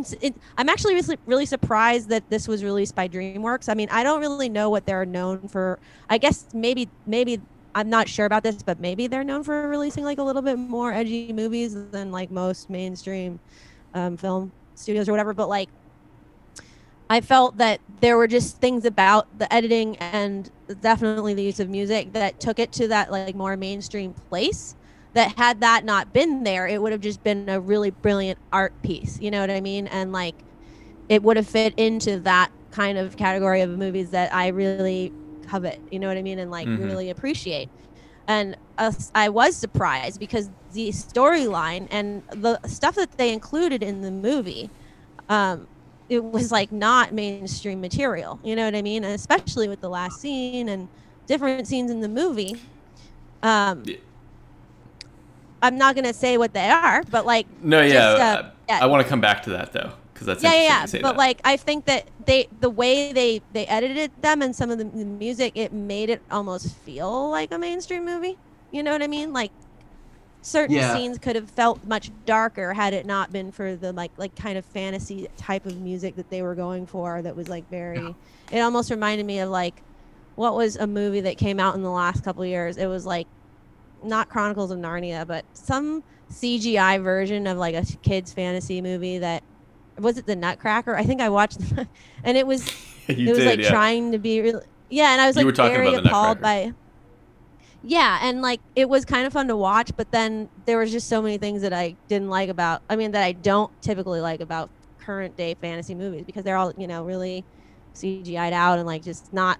I'm actually really surprised that this was released by DreamWorks. I mean, I don't really know what they're known for. I guess maybe I'm not sure about this, but maybe they're known for releasing like a little bit more edgy movies than like most mainstream film studios or whatever. But like, I felt that there were just things about the editing and definitely the use of music that took it to that like more mainstream place, that had that not been there, it would have just been a really brilliant art piece. You know what I mean? And like, it would have fit into that kind of category of movies that I really covet, you know what I mean, and like, mm-hmm, really appreciate. And I was surprised because the storyline and the stuff that they included in the movie, it was like not mainstream material, you know what I mean, and especially with the last scene and different scenes in the movie. Yeah. I'm not gonna say what they are, but like, no, yeah, just, yeah. I want to come back to that though, because that's, yeah, but that, like, I think that the way they edited them and some of the music, it made it almost feel like a mainstream movie. You know what I mean? Like, certain, yeah, scenes could have felt much darker had it not been for the like kind of fantasy type of music that they were going for. That was like very. Yeah. It almost reminded me of like, what was a movie that came out in the last couple of years? It was like, not Chronicles of Narnia, but some CGI version of like a kids fantasy movie that. Was it the Nutcracker? I think I watched them, and it was like, yeah, trying to be really, yeah, and I was like very appalled by, yeah, and like it was kind of fun to watch, but then there was just so many things that I didn't like about, I mean, that I don't typically like about current day fantasy movies, because they're all, you know, really CGI'd out and like just not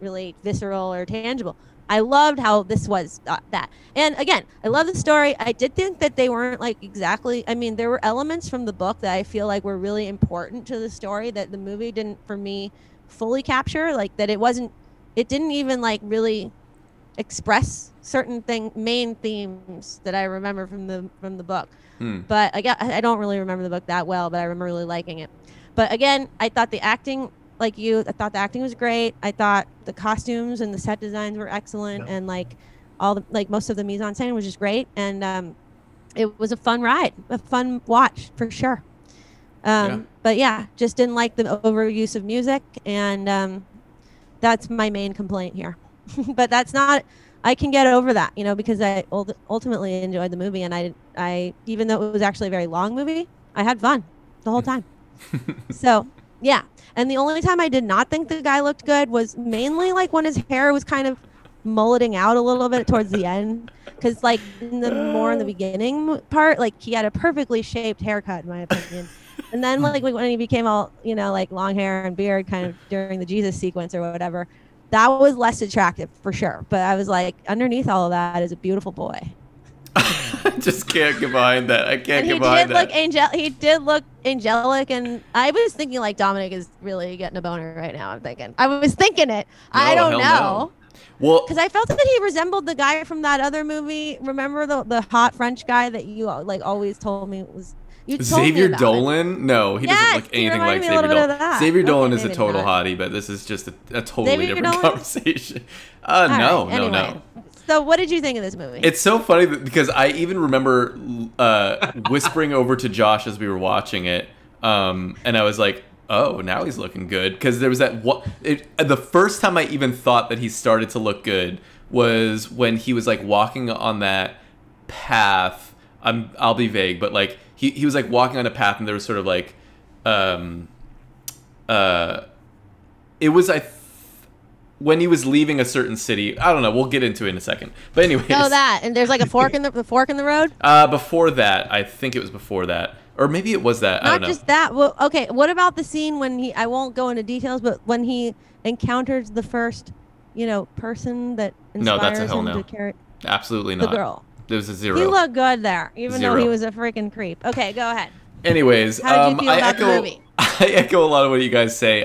really visceral or tangible. I loved how this was that. And again, I love the story. I did think that they weren't like exactly, I mean, there were elements from the book that I feel like were really important to the story that the movie didn't, for me, fully capture. Like that it didn't even like really express certain main themes that I remember from the book. Hmm. But again, I don't really remember the book that well, but I remember really liking it. But again, I thought the acting, like you, I thought the acting was great. I thought the costumes and the set designs were excellent, yeah, and like all the, like most of the mise en scène was just great, and it was a fun ride, a fun watch for sure. Yeah. But yeah, just didn't like the overuse of music, and that's my main complaint here. But that's not, I can get over that, you know, because I ultimately enjoyed the movie, and I even though it was actually a very long movie, I had fun the whole time. So yeah. And the only time I did not think the guy looked good was mainly like when his hair was kind of mulleting out a little bit towards the end. Because like in the beginning part, like he had a perfectly shaped haircut in my opinion. And then like when he became all, you know, like long hair and beard kind of during the Jesus sequence or whatever, that was less attractive for sure. But I was like, underneath all of that is a beautiful boy. I just can't get behind that. I can't get behind that. He did look angelic, and I was thinking like Dominic is really getting a boner right now. I was thinking it. No, I don't know. No. Well, because I felt that he resembled the guy from that other movie. Remember the hot French guy that you like always told me was Xavier Dolan? No, he doesn't look anything like Xavier Dolan. Xavier Dolan is a total hottie, but this is just a totally different conversation. No, anyway. So what did you think of this movie? It's so funny because I even remember whispering over to Josh as we were watching it, and I was like, oh, now he's looking good. Because there was that the first time I even thought that he started to look good was when he was like walking on that path. I'll be vague, but like he was like walking on a path, and there was sort of like it was when he was leaving a certain city. I don't know, we'll get into it in a second, but anyways. Oh, that, and there's like a fork in the fork in the road. Before that, I think it was before that. Or maybe it was that. I don't know. Not just that. Well, okay, what about the scene when he, I won't go into details, but when he encounters the first, you know, person that inspires him to carry. Absolutely not. The girl. There was a zero. He looked good there, even though he was a freaking creep. Okay, go ahead. Anyways, how did you feel about the movie? I echo a lot of what you guys say.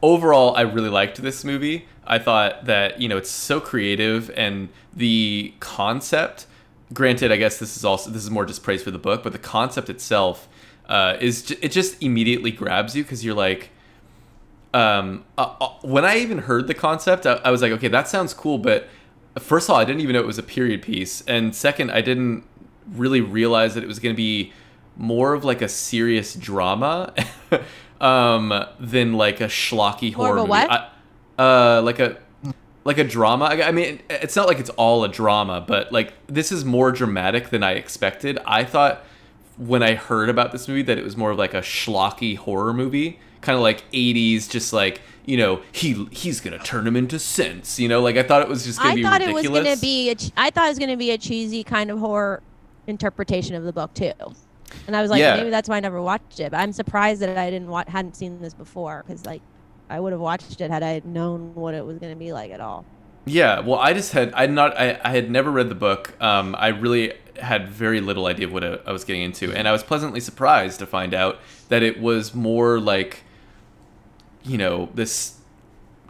Overall, I really liked this movie. I thought that, you know, it's so creative, and the concept. Granted, I guess this is more just praise for the book, but the concept itself it just immediately grabs you, because you're like, when I even heard the concept, I was like, okay, that sounds cool, but first of all, I didn't even know it was a period piece, and second, I didn't really realize that it was going to be more of like a serious drama than like a schlocky horror movie. What? Like a drama. I mean, it's not like it's all a drama, but like this is more dramatic than I expected. I thought when I heard about this movie that it was more of like a schlocky horror movie, kind of like 80s, just like, you know, he's gonna turn him into sense, you know, like I thought it was just gonna be ridiculous. I thought it was gonna be a cheesy kind of horror interpretation of the book too, and I was like, yeah, maybe that's why I never watched it. But I'm surprised that I hadn't seen this before, because like, I would have watched it had I known what it was going to be like at all. Yeah, well, I had never read the book. I really had very little idea of what I was getting into, and I was pleasantly surprised to find out that it was more like, you know, this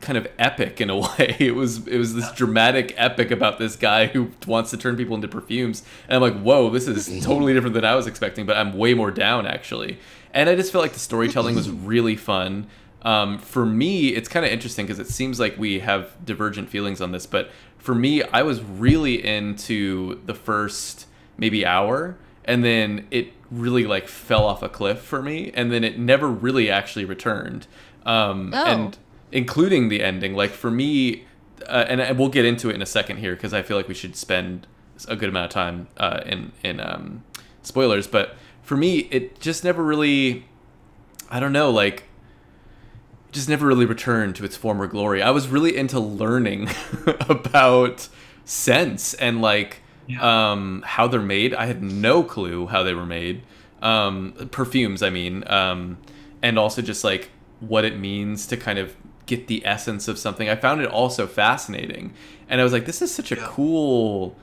kind of epic in a way. It was this dramatic epic about this guy who wants to turn people into perfumes, and I'm like, whoa, this is totally different than I was expecting. But I'm way more down actually, and I just felt like the storytelling was really fun. For me, it's kind of interesting because it seems like we have divergent feelings on this, but for me, I was really into the first maybe hour, and then it really like fell off a cliff for me, and then it never really actually returned. And including the ending, like for me, and we'll get into it in a second here because I feel like we should spend a good amount of time in spoilers, but for me, it just never really, I don't know, like, just never really returned to its former glory. I was really into learning about scents and like how they're made. I had no clue how they were made. Perfumes, I mean. And also just like what it means to kind of get the essence of something. I found it also fascinating. And I was like, this is such a cool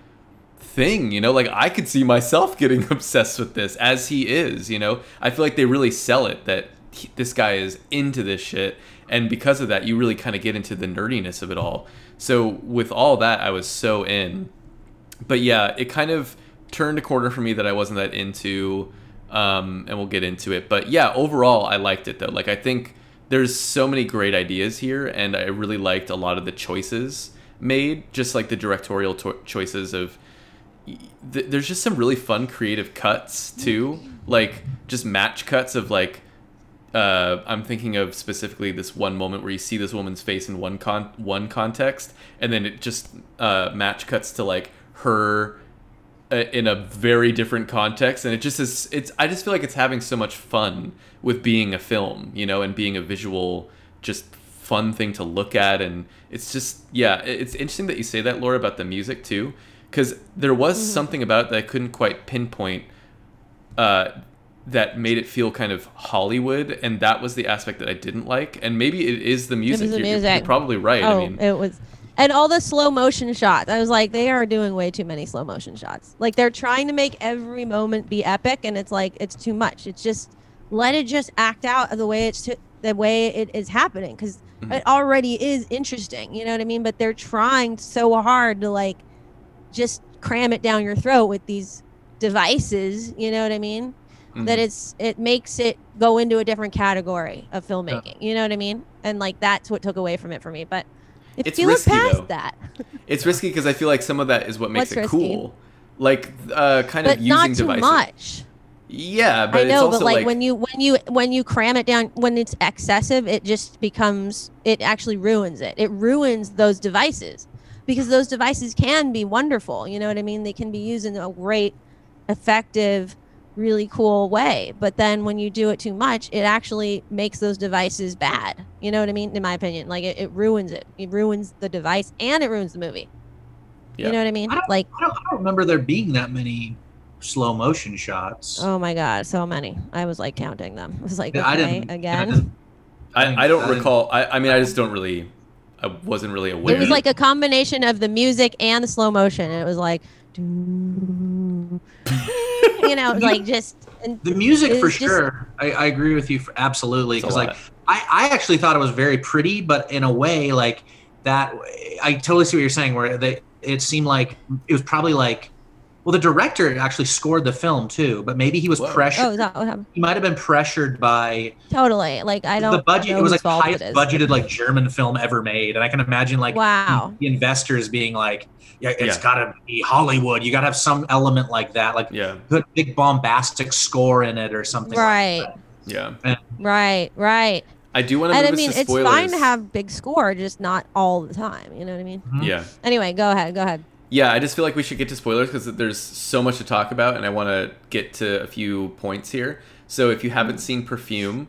thing, you know? Like I could see myself getting obsessed with this as he is, you know? I feel like they really sell it that this guy is into this shit, and because of that you really kind of get into the nerdiness of it all. So with all that, I was so in. But yeah, it kind of turned a corner for me that I wasn't that into, and we'll get into it. But yeah, overall I liked it though. Like I think there's so many great ideas here, and I really liked a lot of the choices made, just like the directorial choices of there's just some really fun creative cuts too, like just match cuts of like, I'm thinking of specifically this one moment where you see this woman's face in one context, and then it just match cuts to like her in a very different context, and it just is. I just feel like it's having so much fun with being a film, you know, and being a visual, just fun thing to look at, and it's just It's interesting that you say that, Laura, about the music too, because there was something about it that I couldn't quite pinpoint. That made it feel kind of Hollywood, and that was the aspect that I didn't like. And maybe it is the music. It was the music. You're probably right. Oh, I mean, it was, and all the slow motion shots. I was like, they are doing way too many slow motion shots. Like they're trying to make every moment be epic, and it's like it's too much. It's just let it just act out of the way it is happening, because it already is interesting. You know what I mean? But they're trying so hard to like just cram it down your throat with these devices. You know what I mean? That it makes it go into a different category of filmmaking. You know what I mean? And like that's what took away from it for me. But If it's risky, past though. That. It's risky because I feel like some of that is what makes What's it risky? Cool. Like kind but of using devices. But not too much. Yeah, but I know, it's also but like when you cram it down, when it's excessive, it just becomes, it actually ruins it. It ruins those devices because those devices can be wonderful. You know what I mean? They can be used in a great, effective, really cool way. But then when you do it too much, it actually makes those devices bad. You know what I mean? In my opinion, like it ruins it. It ruins the device and it ruins the movie. Yeah. You know what I mean? I don't remember there being that many slow motion shots. Oh my god, so many. I was like counting them. I was like, yeah, okay, again. I don't recall. I mean, I just don't really. I wasn't really aware. It was like a combination of the music and the slow motion. And it was like, you know, like just. The music for sure. I agree with you for, absolutely, because like I actually thought it was very pretty, but in a way like that, I totally see what you're saying. Where it seemed like it was probably like. Well, the director actually scored the film too, but maybe he was pressured. Oh, is that what happened? He might have been pressured by totally like I don't. The budget know it was like highest budgeted like German film ever made, and I can imagine like wow the investors being like, yeah, it's got to be Hollywood. You got to have some element like that, like put big bombastic score in it or something. Right. Like that. Yeah. And right. I do want to. And I mean, it's spoilers. Fine to have big score, just not all the time. You know what I mean? Mm-hmm. Yeah. Anyway, go ahead. Yeah, I just feel like we should get to spoilers because there's so much to talk about, and I want to get to a few points here. So if you haven't seen Perfume,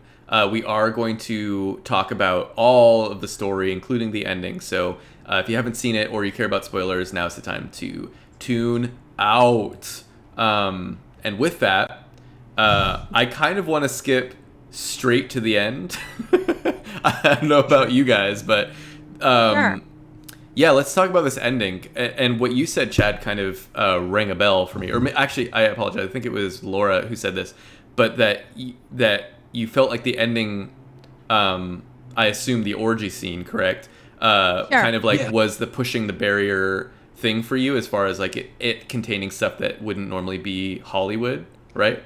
we are going to talk about all of the story, including the ending. So if you haven't seen it or you care about spoilers, now's the time to tune out. And with that, I kind of want to skip straight to the end. I don't know about you guys, but... Sure. Yeah, let's talk about this ending. And what you said, Chad, kind of rang a bell for me. Or actually, I apologize. I think it was Laura who said this. But that you felt like the ending, I assume the orgy scene, correct? Sure. Kind of like was the pushing the barrier thing for you as far as like it containing stuff that wouldn't normally be Hollywood, right?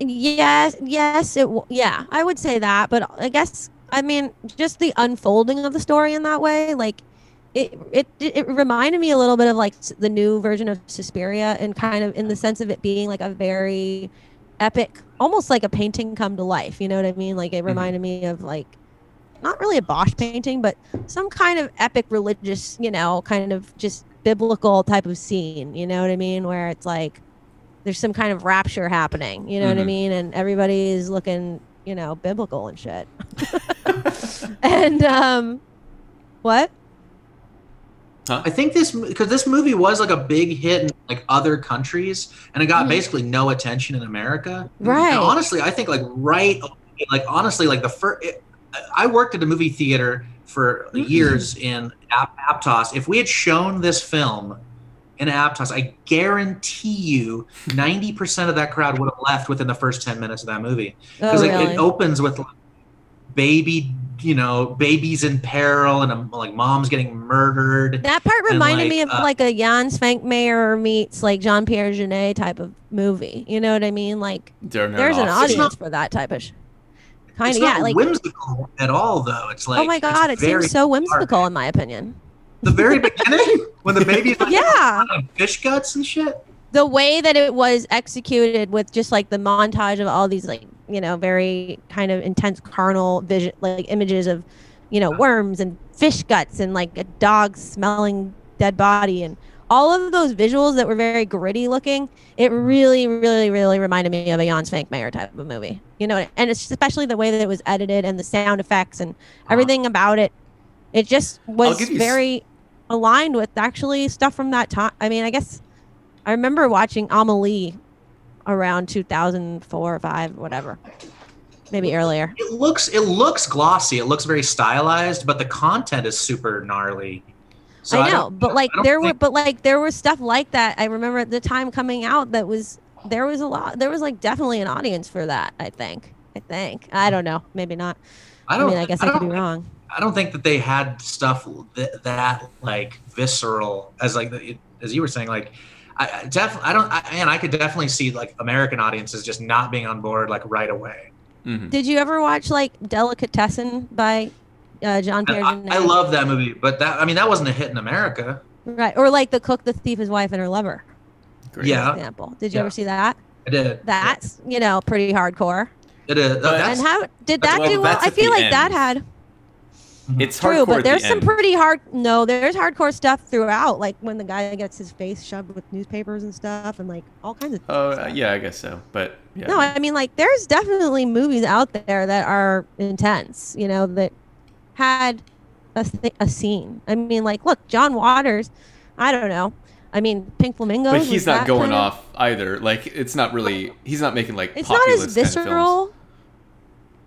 Yes. Yeah, I would say that. But I guess, I mean, just the unfolding of the story in that way, like, It reminded me a little bit of like the new version of Suspiria, and kind of in the sense of it being like a very epic, almost like a painting come to life. You know what I mean? Like it reminded me of like, not really a Bosch painting, but some kind of epic religious, you know, kind of just biblical type of scene. You know what I mean? Where it's like there's some kind of rapture happening. You know what I mean? And everybody is looking, you know, biblical and shit. And what? Huh? I think because this movie was like a big hit in like other countries, and it got basically no attention in America. Right. And honestly, I think like the first. I worked at a movie theater for years in Aptos. If we had shown this film in Aptos, I guarantee you 90% of that crowd would have left within the first 10 minutes of that movie, because it opens with like, babies in peril, and like mom's getting murdered. That part reminded me of like a Jan Švankmajer meets like Jean-Pierre Jeunet type of movie. You know what I mean? Like there's an audience for that type of kind of. Yeah, like whimsical at all though. It's like, oh my god, it seems so whimsical in my opinion. The very beginning when the baby is like, fish guts and shit. The way that it was executed with just like the montage of all these like, you know, very kind of intense carnal vision, like images of, you know, worms and fish guts and like a dog smelling dead body and all of those visuals that were very gritty looking. It really, really, really reminded me of a Jan Švankmajer type of movie, you know, and it's especially the way that it was edited and the sound effects and everything about it. It just was very aligned with actually stuff from that time. I mean, I guess I remember watching Amelie around 2004 or 5, whatever, maybe earlier. It looks glossy. It looks very stylized, but the content is super gnarly. So I know, but there was stuff like that. I remember at the time coming out that was, there was a lot, there was like definitely an audience for that. I think, I don't know, maybe not. I guess I could be wrong. I don't think that they had stuff that like visceral as like, as you were saying, like, I could definitely see like American audiences just not being on board like right away. Did you ever watch like Delicatessen by John Pierre Jeunet. I love that movie, but that, I mean, that wasn't a hit in America. Right. Or like The Cook, the Thief, His Wife, and Her Lover. Great. Yeah. Example. Did you ever see that? I did. That's, you know, pretty hardcore. It is. And how did that do well? I feel like that had. It's hardcore. True, but there's some pretty hard. No, there's hardcore stuff throughout. Like when the guy gets his face shoved with newspapers and stuff, and like all kinds of. Oh yeah, I guess so. But yeah. No, I mean, like there's definitely movies out there that are intense. You know, that had a scene. I mean, like look, John Waters. I don't know. I mean, Pink Flamingos. But he's not going off either. Like it's not really. He's not making like. It's not as visceral.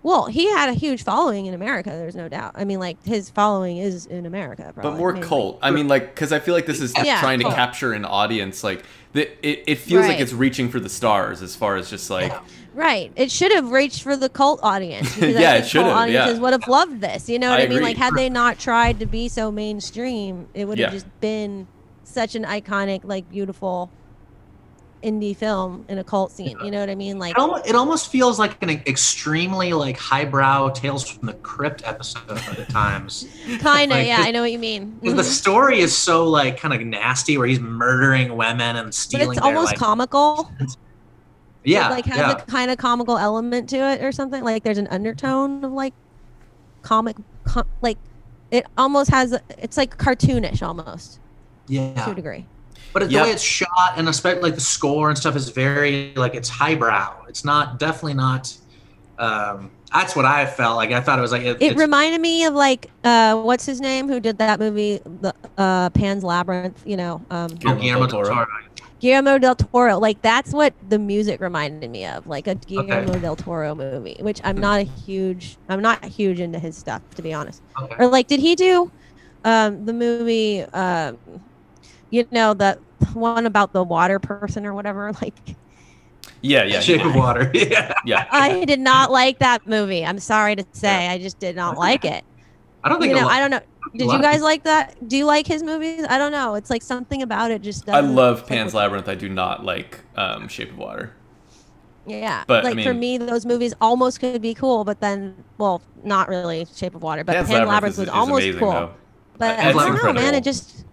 Well, he had a huge following in America. There's no doubt. I mean, like his following is in America, probably, but more maybe. Cult. I mean, like because I feel like this is trying to capture an audience. Like it feels like it's reaching for the stars as far as just like. Right. It should have reached for the cult audience. Yeah, it should have. Audiences would have loved this. You know what I mean? Agree. Like had they not tried to be so mainstream, it would have just been such an iconic, like beautiful indie film in a cult scene, you know what I mean? Like it almost feels like an extremely like highbrow Tales from the Crypt episode at times. Kind of, like, yeah, I know what you mean. The story is so like kind of nasty, where he's murdering women and stealing. But it's almost like, comical. Yeah, it, like has a kind of comical element to it or something. Like there's an undertone of like comic, like it almost has. It's like cartoonish almost. Yeah. To a degree. But the way it's shot and especially like the score and stuff is very like it's highbrow. It's not definitely not. That's what I felt like. I thought it was like it reminded me of like what's his name who did that movie, the Pan's Labyrinth. You know, Guillermo del Toro. Guillermo del Toro. Like that's what the music reminded me of, like a Guillermo del Toro movie. Which I'm not a huge. I'm not huge into his stuff, to be honest. Okay. Or like, did he do the movie? You know, the one about the water person or whatever, like. Yeah. Shape of Water. Yeah. I did not like that movie. I'm sorry to say, I just did not like it. I don't think. You know, I don't know. Did you guys like that? Do you like his movies? I don't know. It's like something about it just. I love Pan's Labyrinth. I do not like Shape of Water. Yeah, but like I mean, for me, those movies almost could be cool, but then, well, not really Shape of Water, but Pan's Labyrinth was almost amazing, cool. Though. But I don't know, man. It just.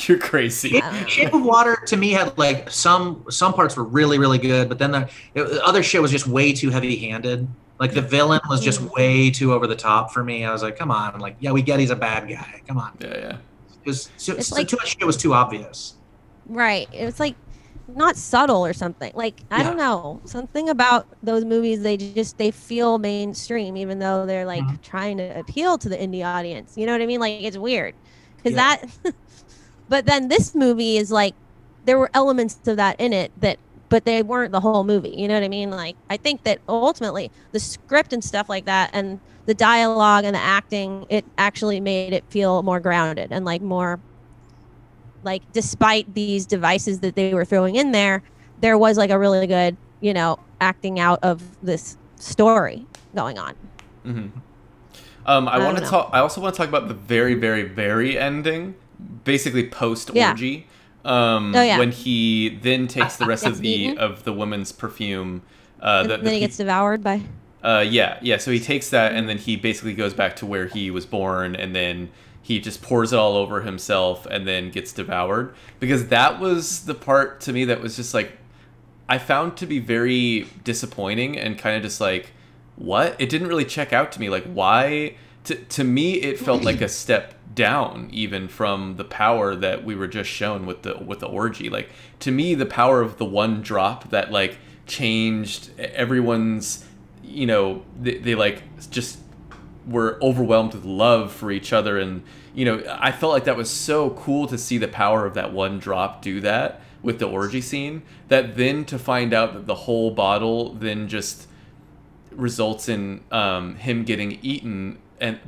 You're crazy. Shape of Water to me had like some parts were really really good, but then the other shit was just way too heavy-handed. Like the villain was just way too over the top for me. I was like, come on. I'm like, yeah, we get he's a bad guy. Come on. Yeah. It was too much shit was too obvious. Right. It was like not subtle or something. Like I don't know, something about those movies they feel mainstream even though they're like trying to appeal to the indie audience. You know what I mean? Like it's weird. Cuz that But then this movie is like, there were elements of that in it but they weren't the whole movie. You know what I mean? Like, I think that ultimately the script and stuff like that and the dialogue and the acting, it actually made it feel more grounded and like more, like despite these devices that they were throwing in there was like a really good, you know, acting out of this story going on. Mm-hmm. I also want to talk about the very, very, very ending. Basically post orgy, when he then takes the rest of the woman's perfume. And then he gets devoured by. So he takes that, and then he basically goes back to where he was born, and then he just pours it all over himself, and then gets devoured. Because that was the part to me that was just like, I found to be very disappointing, and kind of just like, what? It didn't really check out to me. Like why? To me, it felt like a step down even from the power that we were just shown with the orgy. Like to me, the power of the one drop that like changed everyone's, you know, they like just were overwhelmed with love for each other. And, you know, I felt like that was so cool to see the power of that one drop do that with the orgy scene, that then to find out that the whole bottle then just results in him getting eaten.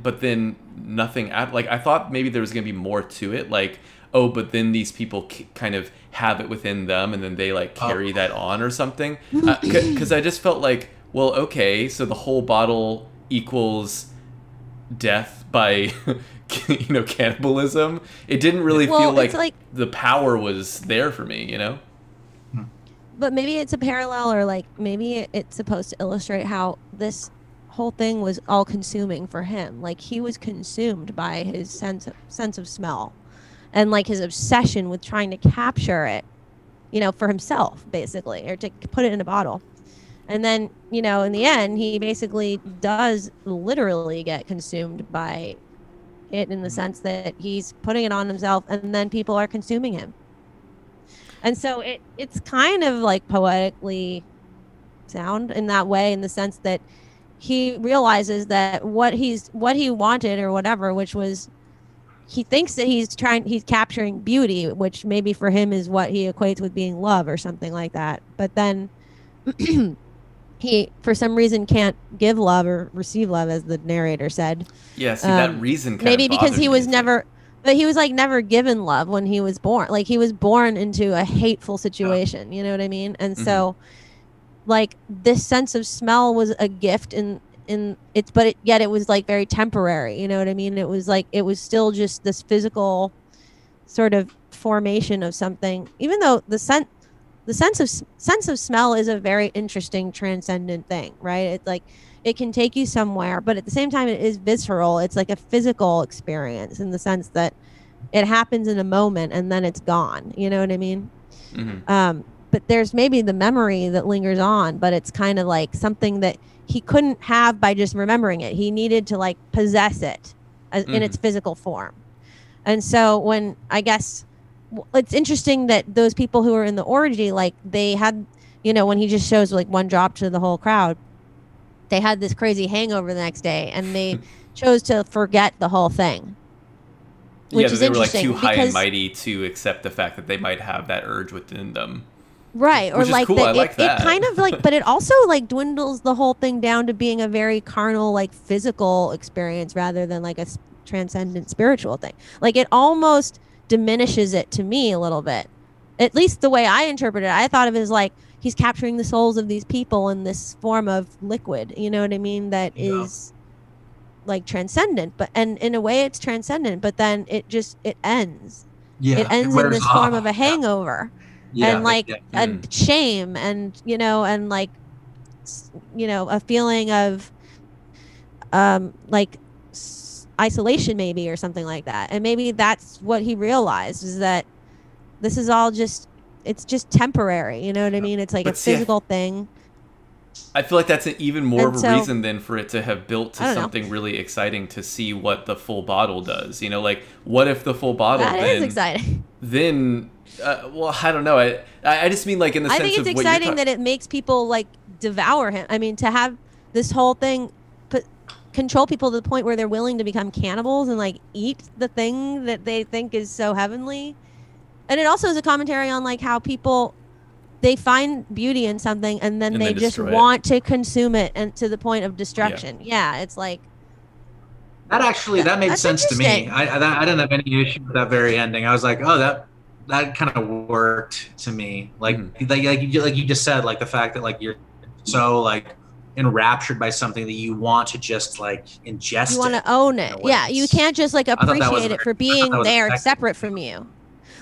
But then nothing. Like I thought maybe there was gonna be more to it. Like but then these people kind of have it within them, and then they like carry that on or something. Because I just felt like, well, okay, so the whole bottle equals death by you know, cannibalism. It didn't really feel like the power was there for me, you know. But maybe it's a parallel, or like maybe it's supposed to illustrate how this whole thing was all consuming for him. Like, he was consumed by his sense of smell and like his obsession with trying to capture it, you know, for himself, basically, or to put it in a bottle. And then, you know, in the end, he basically does literally get consumed by it, in the sense that he's putting it on himself and then people are consuming him. And so it's kind of like poetically sound in that way, in the sense that he realizes that what he wanted or whatever, which was, he thinks that he's capturing beauty, which maybe for him is what he equates with being love or something like that. But then he, for some reason, can't give love or receive love, as the narrator said. Yeah, see, that reason kind of bothered me. Maybe because he was never... But he was, like, never given love when he was born. Like, he was born into a hateful situation. Oh. You know what I mean? And so, like, this sense of smell was a gift but yet it was, like, very temporary. You know what I mean? It was, like, it was still just this physical sort of formation of something. Even though the sense of smell is a very interesting, transcendent thing, right? It's like, it can take you somewhere, but at the same time, it is visceral. It's like a physical experience in the sense that it happens in a moment and then it's gone. You know what I mean? Mm-hmm. But there's maybe the memory that lingers on, but it's kind of like something that he couldn't have by just remembering it. He needed to, like, possess it in its physical form. And so when, I guess... It's interesting that those people who were in the orgy, like, they had, you know, when he just shows, like, one drop to the whole crowd, they had this crazy hangover the next day and they chose to forget the whole thing. Which is they were, like, too high and mighty to accept the fact that they might have that urge within them. Right. Or, like, cool. It kind of, like, but it also, like, dwindles the whole thing down to being a very carnal, like, physical experience rather than, like, a transcendent spiritual thing. Like, it almost diminishes it to me a little bit, at least the way I interpret it. I thought of it as, like, he's capturing the souls of these people in this form of liquid, you know what I mean, that is, like, transcendent. But, and in a way it's transcendent, but then it ends. Yeah, it ends in this form of a hangover and, like, a shame and, you know, and, like, you know, a feeling of like isolation maybe, or something like that. And maybe that's what he realized, is that this is all just, it's just temporary, you know what I mean? It's like a physical thing. I feel like that's an even more of a reason then for it to have built to something really exciting, to see what the full bottle does, you know, like, what if the full bottle is exciting then? Well, I don't know. I just mean, like, in the sense of, I think it's exciting that it makes people, like, devour him. I mean, to have this whole thing control people to the point where they're willing to become cannibals and, like, eat the thing that they think is so heavenly. And it also is a commentary on, like, how people, they find beauty in something and then they just want to consume it, and to the point of destruction. Yeah, it's like that. Actually, that made sense to me. I didn't have any issue with that very ending. I was like, oh, that kind of worked to me. Like, like you just said, like, the fact that, like, you're so, like, enraptured by something that you want to just, like, ingest. You want to own it. Yeah, you can't just, like, appreciate it for being there separate from you.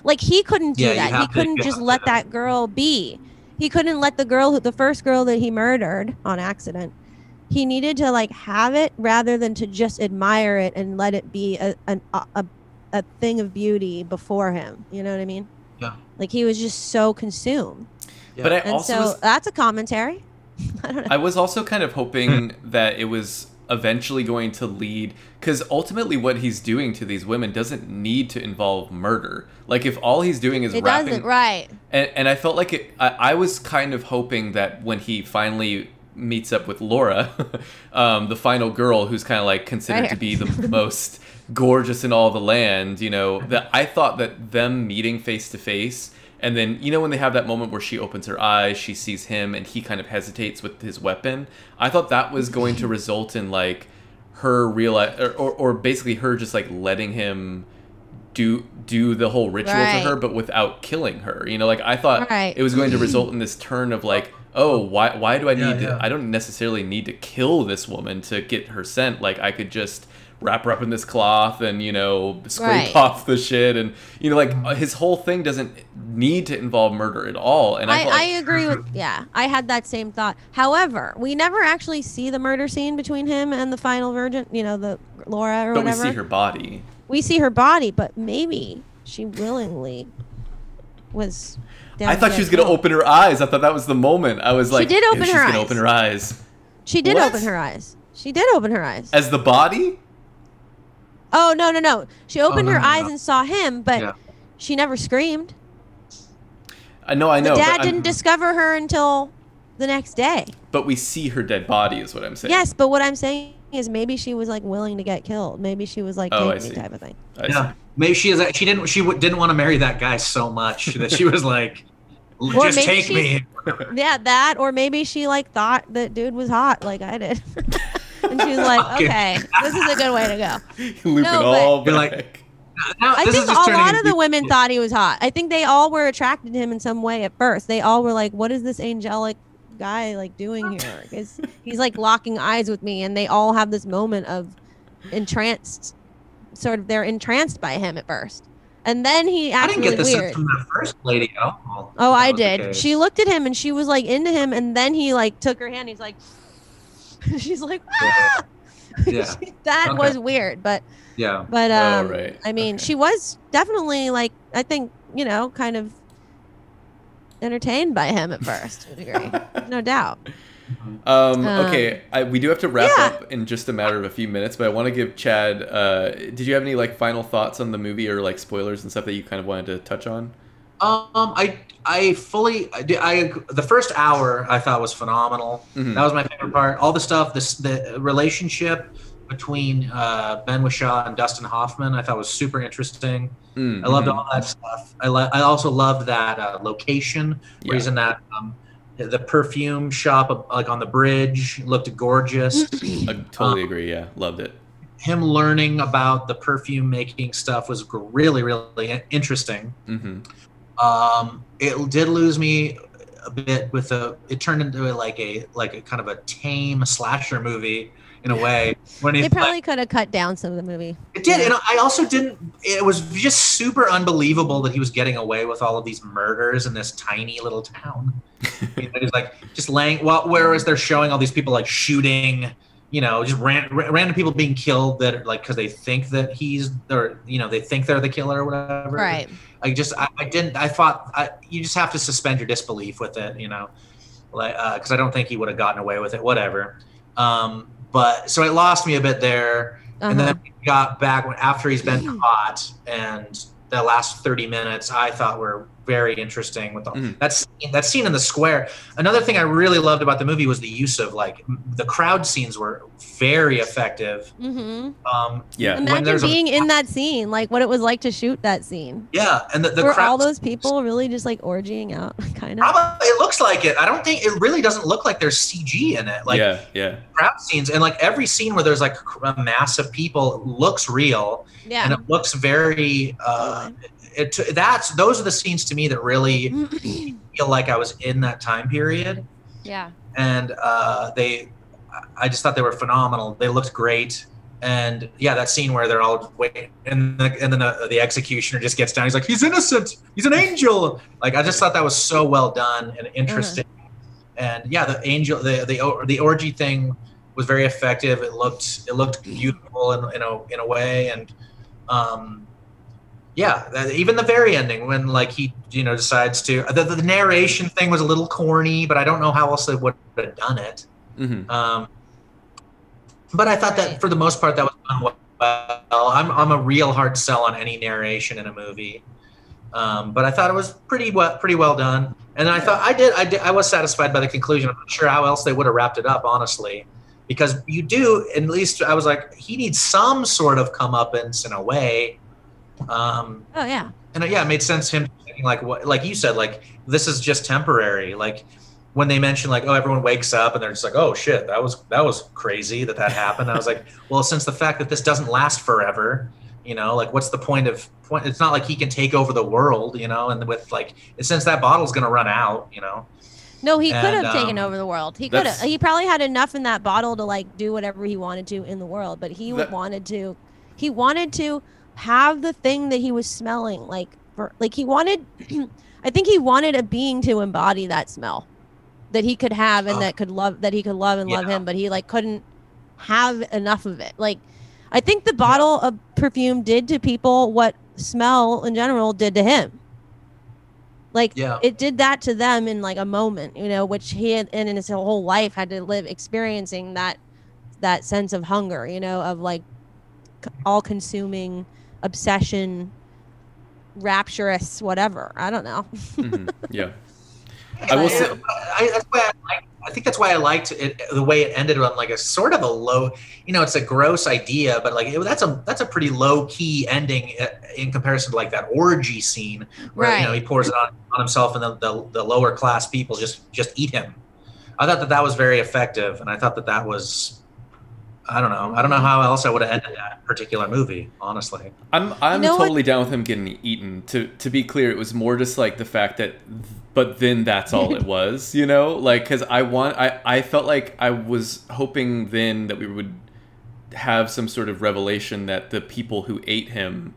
Like, he couldn't do that. He couldn't just let that girl be. He couldn't let the girl, the first girl that he murdered on accident. He needed to, like, have it rather than to just admire it and let it be a thing of beauty before him. You know what I mean? Yeah. Like, he was just so consumed. Yeah. But that's a commentary. I was also kind of hoping that it was eventually going to lead, because ultimately what he's doing to these women doesn't need to involve murder. Like, if all he's doing is rapping, right? And I felt like it. I was kind of hoping that when he finally meets up with Laura, the final girl, who's kind of, like, considered to be the most gorgeous in all the land, you know, that I thought that them meeting face to face. And then, you know, when they have that moment where she opens her eyes, she sees him, and he kind of hesitates with his weapon. I thought that was going to result in, like, her realize, or basically her just, like, letting him do the whole ritual to her, but without killing her. You know, like, I thought it was going to result in this turn of, like, oh, why do I need to? I don't necessarily need to kill this woman to get her scent. Like, I could just wrap her up in this cloth and, you know, scrape off the shit. And, you know, like, his whole thing doesn't need to involve murder at all. And I agree with, I had that same thought. However, we never actually see the murder scene between him and the final virgin, you know, the Laura or whatever. But we see her body. We see her body, but maybe she willingly was... I thought she was going to open her eyes. I thought that was the moment. I was like, she did open her eyes. She's going to open her eyes. She did open her eyes. She did open her eyes. As the body? Oh, no, no, no. She opened her eyes and saw him, but she never screamed. I know. The dad didn't discover her until the next day. But we see her dead body is what I'm saying. Yes, but what I'm saying is maybe she was like willing to get killed. Maybe she was like take me type of thing. Yeah. Maybe she didn't want to marry that guy so much that she was like, just take me. Yeah, that, or maybe she like thought that dude was hot like I did. And she was like, okay, this is a good way to go. Loop it all back. I think a lot of the women thought he was hot. I think they all were attracted to him in some way at first. They all were like, what is this angelic guy like doing here? He's like locking eyes with me. And they all have this moment of entranced, sort of, they're entranced by him at first. And then he actually weird. I didn't get this sense from the first lady. Oh, I did. She looked at him and she was like into him. And then he like took her hand. He's like, she's like, ah! Yeah. That was weird, but yeah. But I mean, she was definitely like, I think, you know, kind of entertained by him at first, to a degree, no doubt. Okay, we do have to wrap up in just a matter of a few minutes, but I want to give Chad. Did you have any like final thoughts on the movie or like spoilers and stuff that you kind of wanted to touch on? I the first hour I thought was phenomenal. That was my favorite part. All the stuff, the relationship between Ben Whishaw and Dustin Hoffman, I thought was super interesting. I loved all that stuff. I also loved that location. Yeah. Reason that the perfume shop like on the bridge looked gorgeous. I totally agree. Yeah, loved it. Him learning about the perfume making stuff was really, really interesting. It did lose me a bit with it turned into like a kind of a tame slasher movie in a way. When they probably could have cut down some of the movie. It did, and I also didn't. It was just super unbelievable that he was getting away with all of these murders in this tiny little town. You know, he's like just laying. Well, whereas they're showing all these people like shooting, you know, just random people being killed that are like because they think that he's or you know they think they're the killer or whatever. Right. I thought you just have to suspend your disbelief with it, you know, like, cause I don't think he would have gotten away with it, whatever. But so it lost me a bit there. And then we got back after he's been caught, and the last 30 minutes I thought were very interesting with that scene in the square. Another thing I really loved about the movie was the use of like the crowd scenes were very effective. Imagine being in that scene, like what it was like to shoot that scene. Yeah, and the crowd, all those people really just like orgying out, kind of. Probably, it looks like it. I don't think it really doesn't look like there's CG in it. Like crowd scenes and like every scene where there's like a mass of people looks real. Yeah, and it looks very. Those are the scenes to me that really feel like I was in that time period. Yeah. And I just thought they were phenomenal. They looked great. And yeah, that scene where they're all waiting and then the executioner just gets down. He's like, he's innocent. He's an angel. Like, I just thought that was so well done and interesting. And yeah, the angel, the orgy thing was very effective. It looked beautiful in a way. And, yeah, even the very ending when like he, you know, decides to the narration thing was a little corny, but I don't know how else they would have done it. But I thought that for the most part that was done well. I'm a real hard sell on any narration in a movie, but I thought it was pretty well done. And I thought I was satisfied by the conclusion. I'm not sure how else they would have wrapped it up, honestly, because you do at least I was like he needs some sort of comeuppance in a way. It made sense him thinking like what like you said like this is just temporary, like when they mentioned like oh everyone wakes up and they're just like oh shit that was crazy that happened. I was like, well, since the fact that this doesn't last forever, you know, like what's the point? It's not like he can take over the world, you know, and with like since that bottle's gonna run out, you know. No, he could have taken over the world. He could have. He probably had enough in that bottle to like do whatever he wanted to in the world, but he wanted to. He wanted to have the thing that he was smelling, like for, like he wanted. I think he wanted a being to embody that smell, that he could have and that he could love and love him, but he like couldn't have enough of it. Like, I think the bottle of perfume did to people what smell in general did to him. Like it did that to them in like a moment, you know, which he had, and in his whole life had to live experiencing that sense of hunger, you know, of like all consuming obsession, rapturous, whatever. I don't know. Mm-hmm. Yeah. I will say, I think that's why I liked it, the way it ended on like a sort of a low, you know, it's a gross idea, but like that's a pretty low key ending in comparison to like that orgy scene where you know he pours it on himself and the lower class people just eat him. I thought that was very effective, and I thought that was, I don't know how else I would have ended that particular movie, honestly. I'm you know totally down with him getting eaten. To be clear, it was more just like the fact that, but then that's all it was, you know? Like, because I felt like I was hoping then that we would have some sort of revelation that the people who ate him,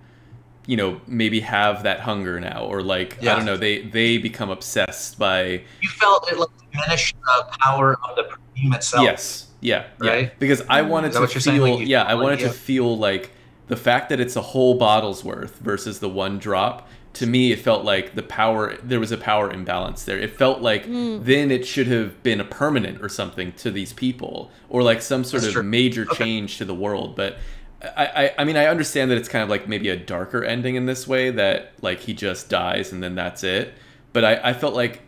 you know, maybe have that hunger now, or like, I don't know, they become obsessed by... You felt it like diminished the power of the perfume itself. Yes. Yeah, right. Yeah. Because I wanted to feel, I wanted to feel like the fact that it's a whole bottle's worth versus the one drop. To me, it felt like the power. There was a power imbalance there. It felt like then it should have been a permanent or something to these people, or like some sort of major change to the world. But I mean, I understand that it's kind of like maybe a darker ending in this way, that like he just dies and then that's it. But I felt like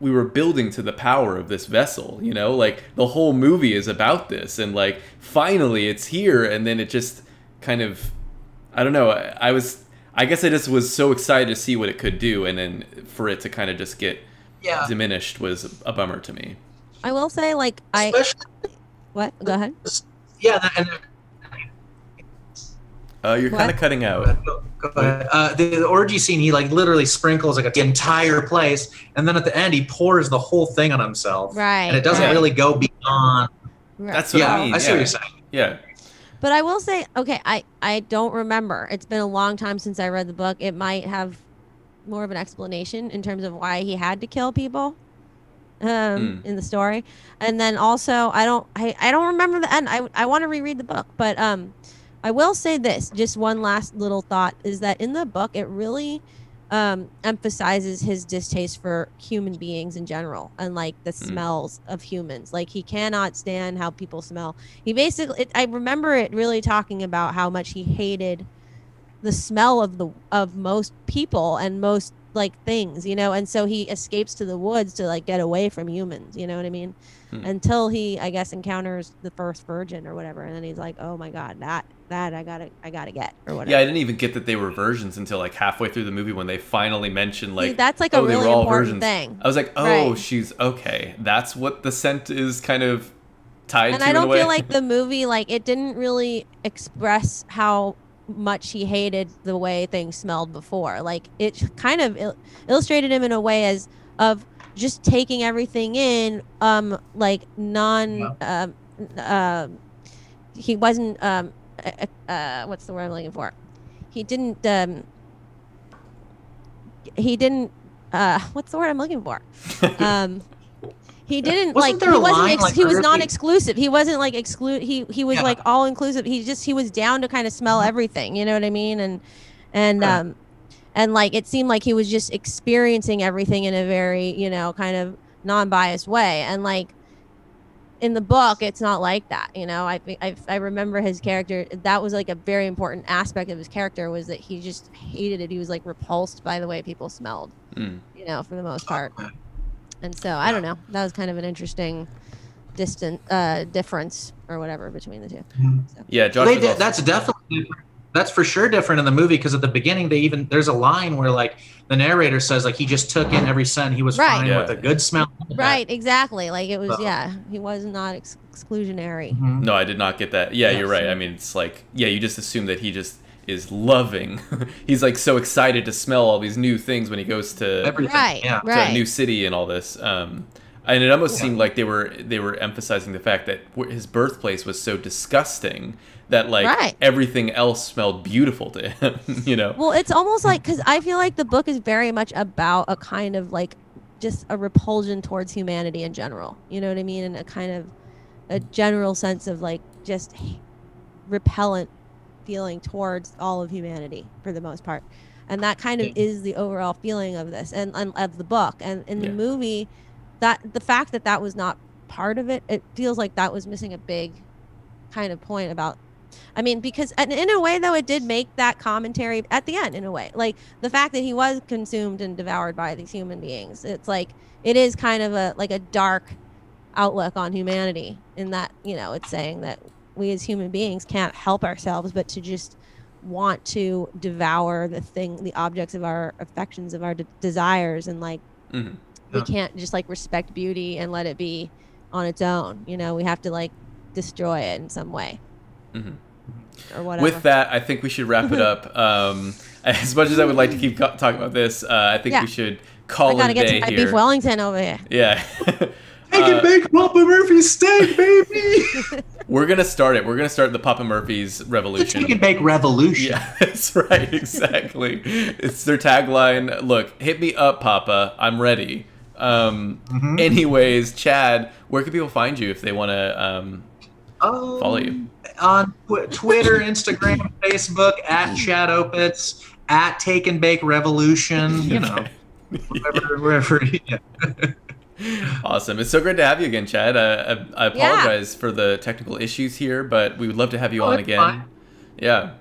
we were building to the power of this vessel, you know, like the whole movie is about this, and like finally it's here, and then it just kind of, I don't know, I guess I just was so excited to see what it could do, and then for it to kind of just get diminished was a bummer to me. I will say, like, go ahead. Yeah, and you're kind of cutting out. Go ahead. The orgy scene, he like literally sprinkles like the entire place, and then at the end he pours the whole thing on himself. Right. And it doesn't really go beyond. Right. That's what I mean. I see what you're saying. Yeah. But I will say, okay, I don't remember. It's been a long time since I read the book. It might have more of an explanation in terms of why he had to kill people in the story. And then also I don't remember the end. I want to reread the book, but I will say this, just one last little thought, is that in the book, it really emphasizes his distaste for human beings in general, and like the smells of humans. Like, he cannot stand how people smell. He basically, I remember it really talking about how much he hated the smell of most people and most like things, you know? And so he escapes to the woods to like get away from humans, you know what I mean? Until he, I guess, encounters the first virgin or whatever, and then he's like, oh my god, that I gotta get, or whatever. Yeah, I didn't even get that they were virgins until like halfway through the movie, when they finally mentioned like, see, that's like a really important thing. I was like, oh, she's okay. That's what the scent is kind of tied to. And I don't feel like the movie, like, it didn't really express how much he hated the way things smelled before. Like, it kind of illustrated him in a way as of just taking everything in, like he wasn't what's the word I'm looking for? He didn't what's the word I'm looking for? He didn't like, he wasn't he was non-exclusive. He wasn't like he was like all inclusive. He was down to kind of smell everything, you know what I mean? And and like, it seemed like he was just experiencing everything in a very, you know, kind of non-biased way. And like, in the book, it's not like that, you know. I remember his character, that was like a very important aspect of his character, was that he just hated it. He was like repulsed by the way people smelled, you know, for the most part. And so I don't know, that was kind of an interesting difference or whatever between the two. So. Yeah, Josh, that's definitely different. That's for sure different in the movie, because at the beginning there's a line where like the narrator says like he just took in every scent, he was fine with a good smell. Right, exactly. Like, it was he was not exclusionary. No, I did not get that. Yeah, you're right. I mean, it's like, yeah, you just assume that he just is loving. He's like so excited to smell all these new things when he goes to a new city and all this. And it almost seemed like they were emphasizing the fact that his birthplace was so disgusting that like everything else smelled beautiful to him, you know? Well, it's almost like, because I feel like the book is very much about a kind of like just a repulsion towards humanity in general. You know what I mean? And a kind of a general sense of like just repellent feeling towards all of humanity for the most part. And that kind of is the overall feeling of this and of the book. And in the movie... that the fact that that was not part of it, it feels like that was missing a big kind of point about, I mean, because in a way though, it did make that commentary at the end in a way, like the fact that he was consumed and devoured by these human beings. It's like, it is kind of a, like a dark outlook on humanity in that, you know, it's saying that we as human beings can't help ourselves, but to just want to devour the thing, the objects of our affections, of our desires. And like, we can't just like respect beauty and let it be on its own. You know, we have to like destroy it in some way or whatever. With that, I think we should wrap it up. As much as I would like to keep talking about this, I think we should call it a day here. I gotta get to my beef Wellington over here. Yeah. I can make Papa Murphy's steak, baby. We're gonna start it. We're gonna start the Papa Murphy's revolution. We can make revolution. Yeah, that's right. Exactly. It's their tagline. Look, hit me up, Papa. I'm ready. Anyways, Chad, where can people find you if they want to follow you? On Twitter, Instagram, Facebook, at Chad Opitz, at Take and Bake Revolution. You know, wherever. Yeah. Awesome. It's so great to have you again, Chad. I apologize for the technical issues here, but we would love to have you on again. Fine. Yeah.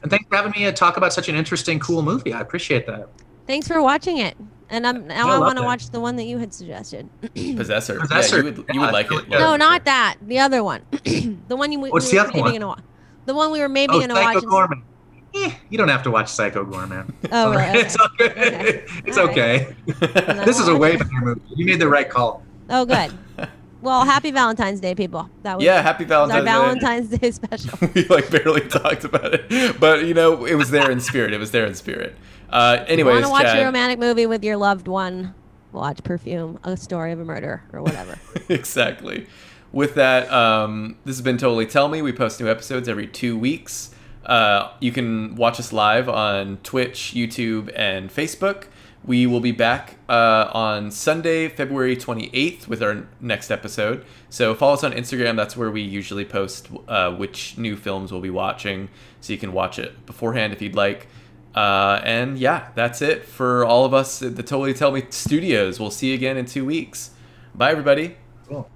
And thanks for having me talk about such an interesting, cool movie. I appreciate that. Thanks for watching it. And now I want to watch the one that you had suggested. Possessor. Possessor. Yeah, you would like it. Laura. No, not that. The other one. The one we were maybe going to watch. The one we were maybe going to watch. Psycho Gorman. You don't have to watch Psycho Gorman. Oh, right. Okay. It's okay. It's okay. Right. This is a way better movie. You made the right call. Oh, good. Well, happy Valentine's Day, people. That was happy Valentine's Day. Our Valentine's Day special. We like barely talked about it, but you know, it was there in spirit. It was there in spirit. Anyways, if you want to watch a romantic movie with your loved one, watch Perfume, A Story of a Murder, or whatever. Exactly. With that, this has been Totally Tell Me. We post new episodes every 2 weeks. You can watch us live on Twitch, YouTube, and Facebook. We will be back on Sunday, February 28th with our next episode. So follow us on Instagram. That's where we usually post which new films we'll be watching. So you can watch it beforehand if you'd like. And yeah, that's it for all of us at the Totally Tell Me Studios. We'll see you again in 2 weeks. Bye, everybody. Cool.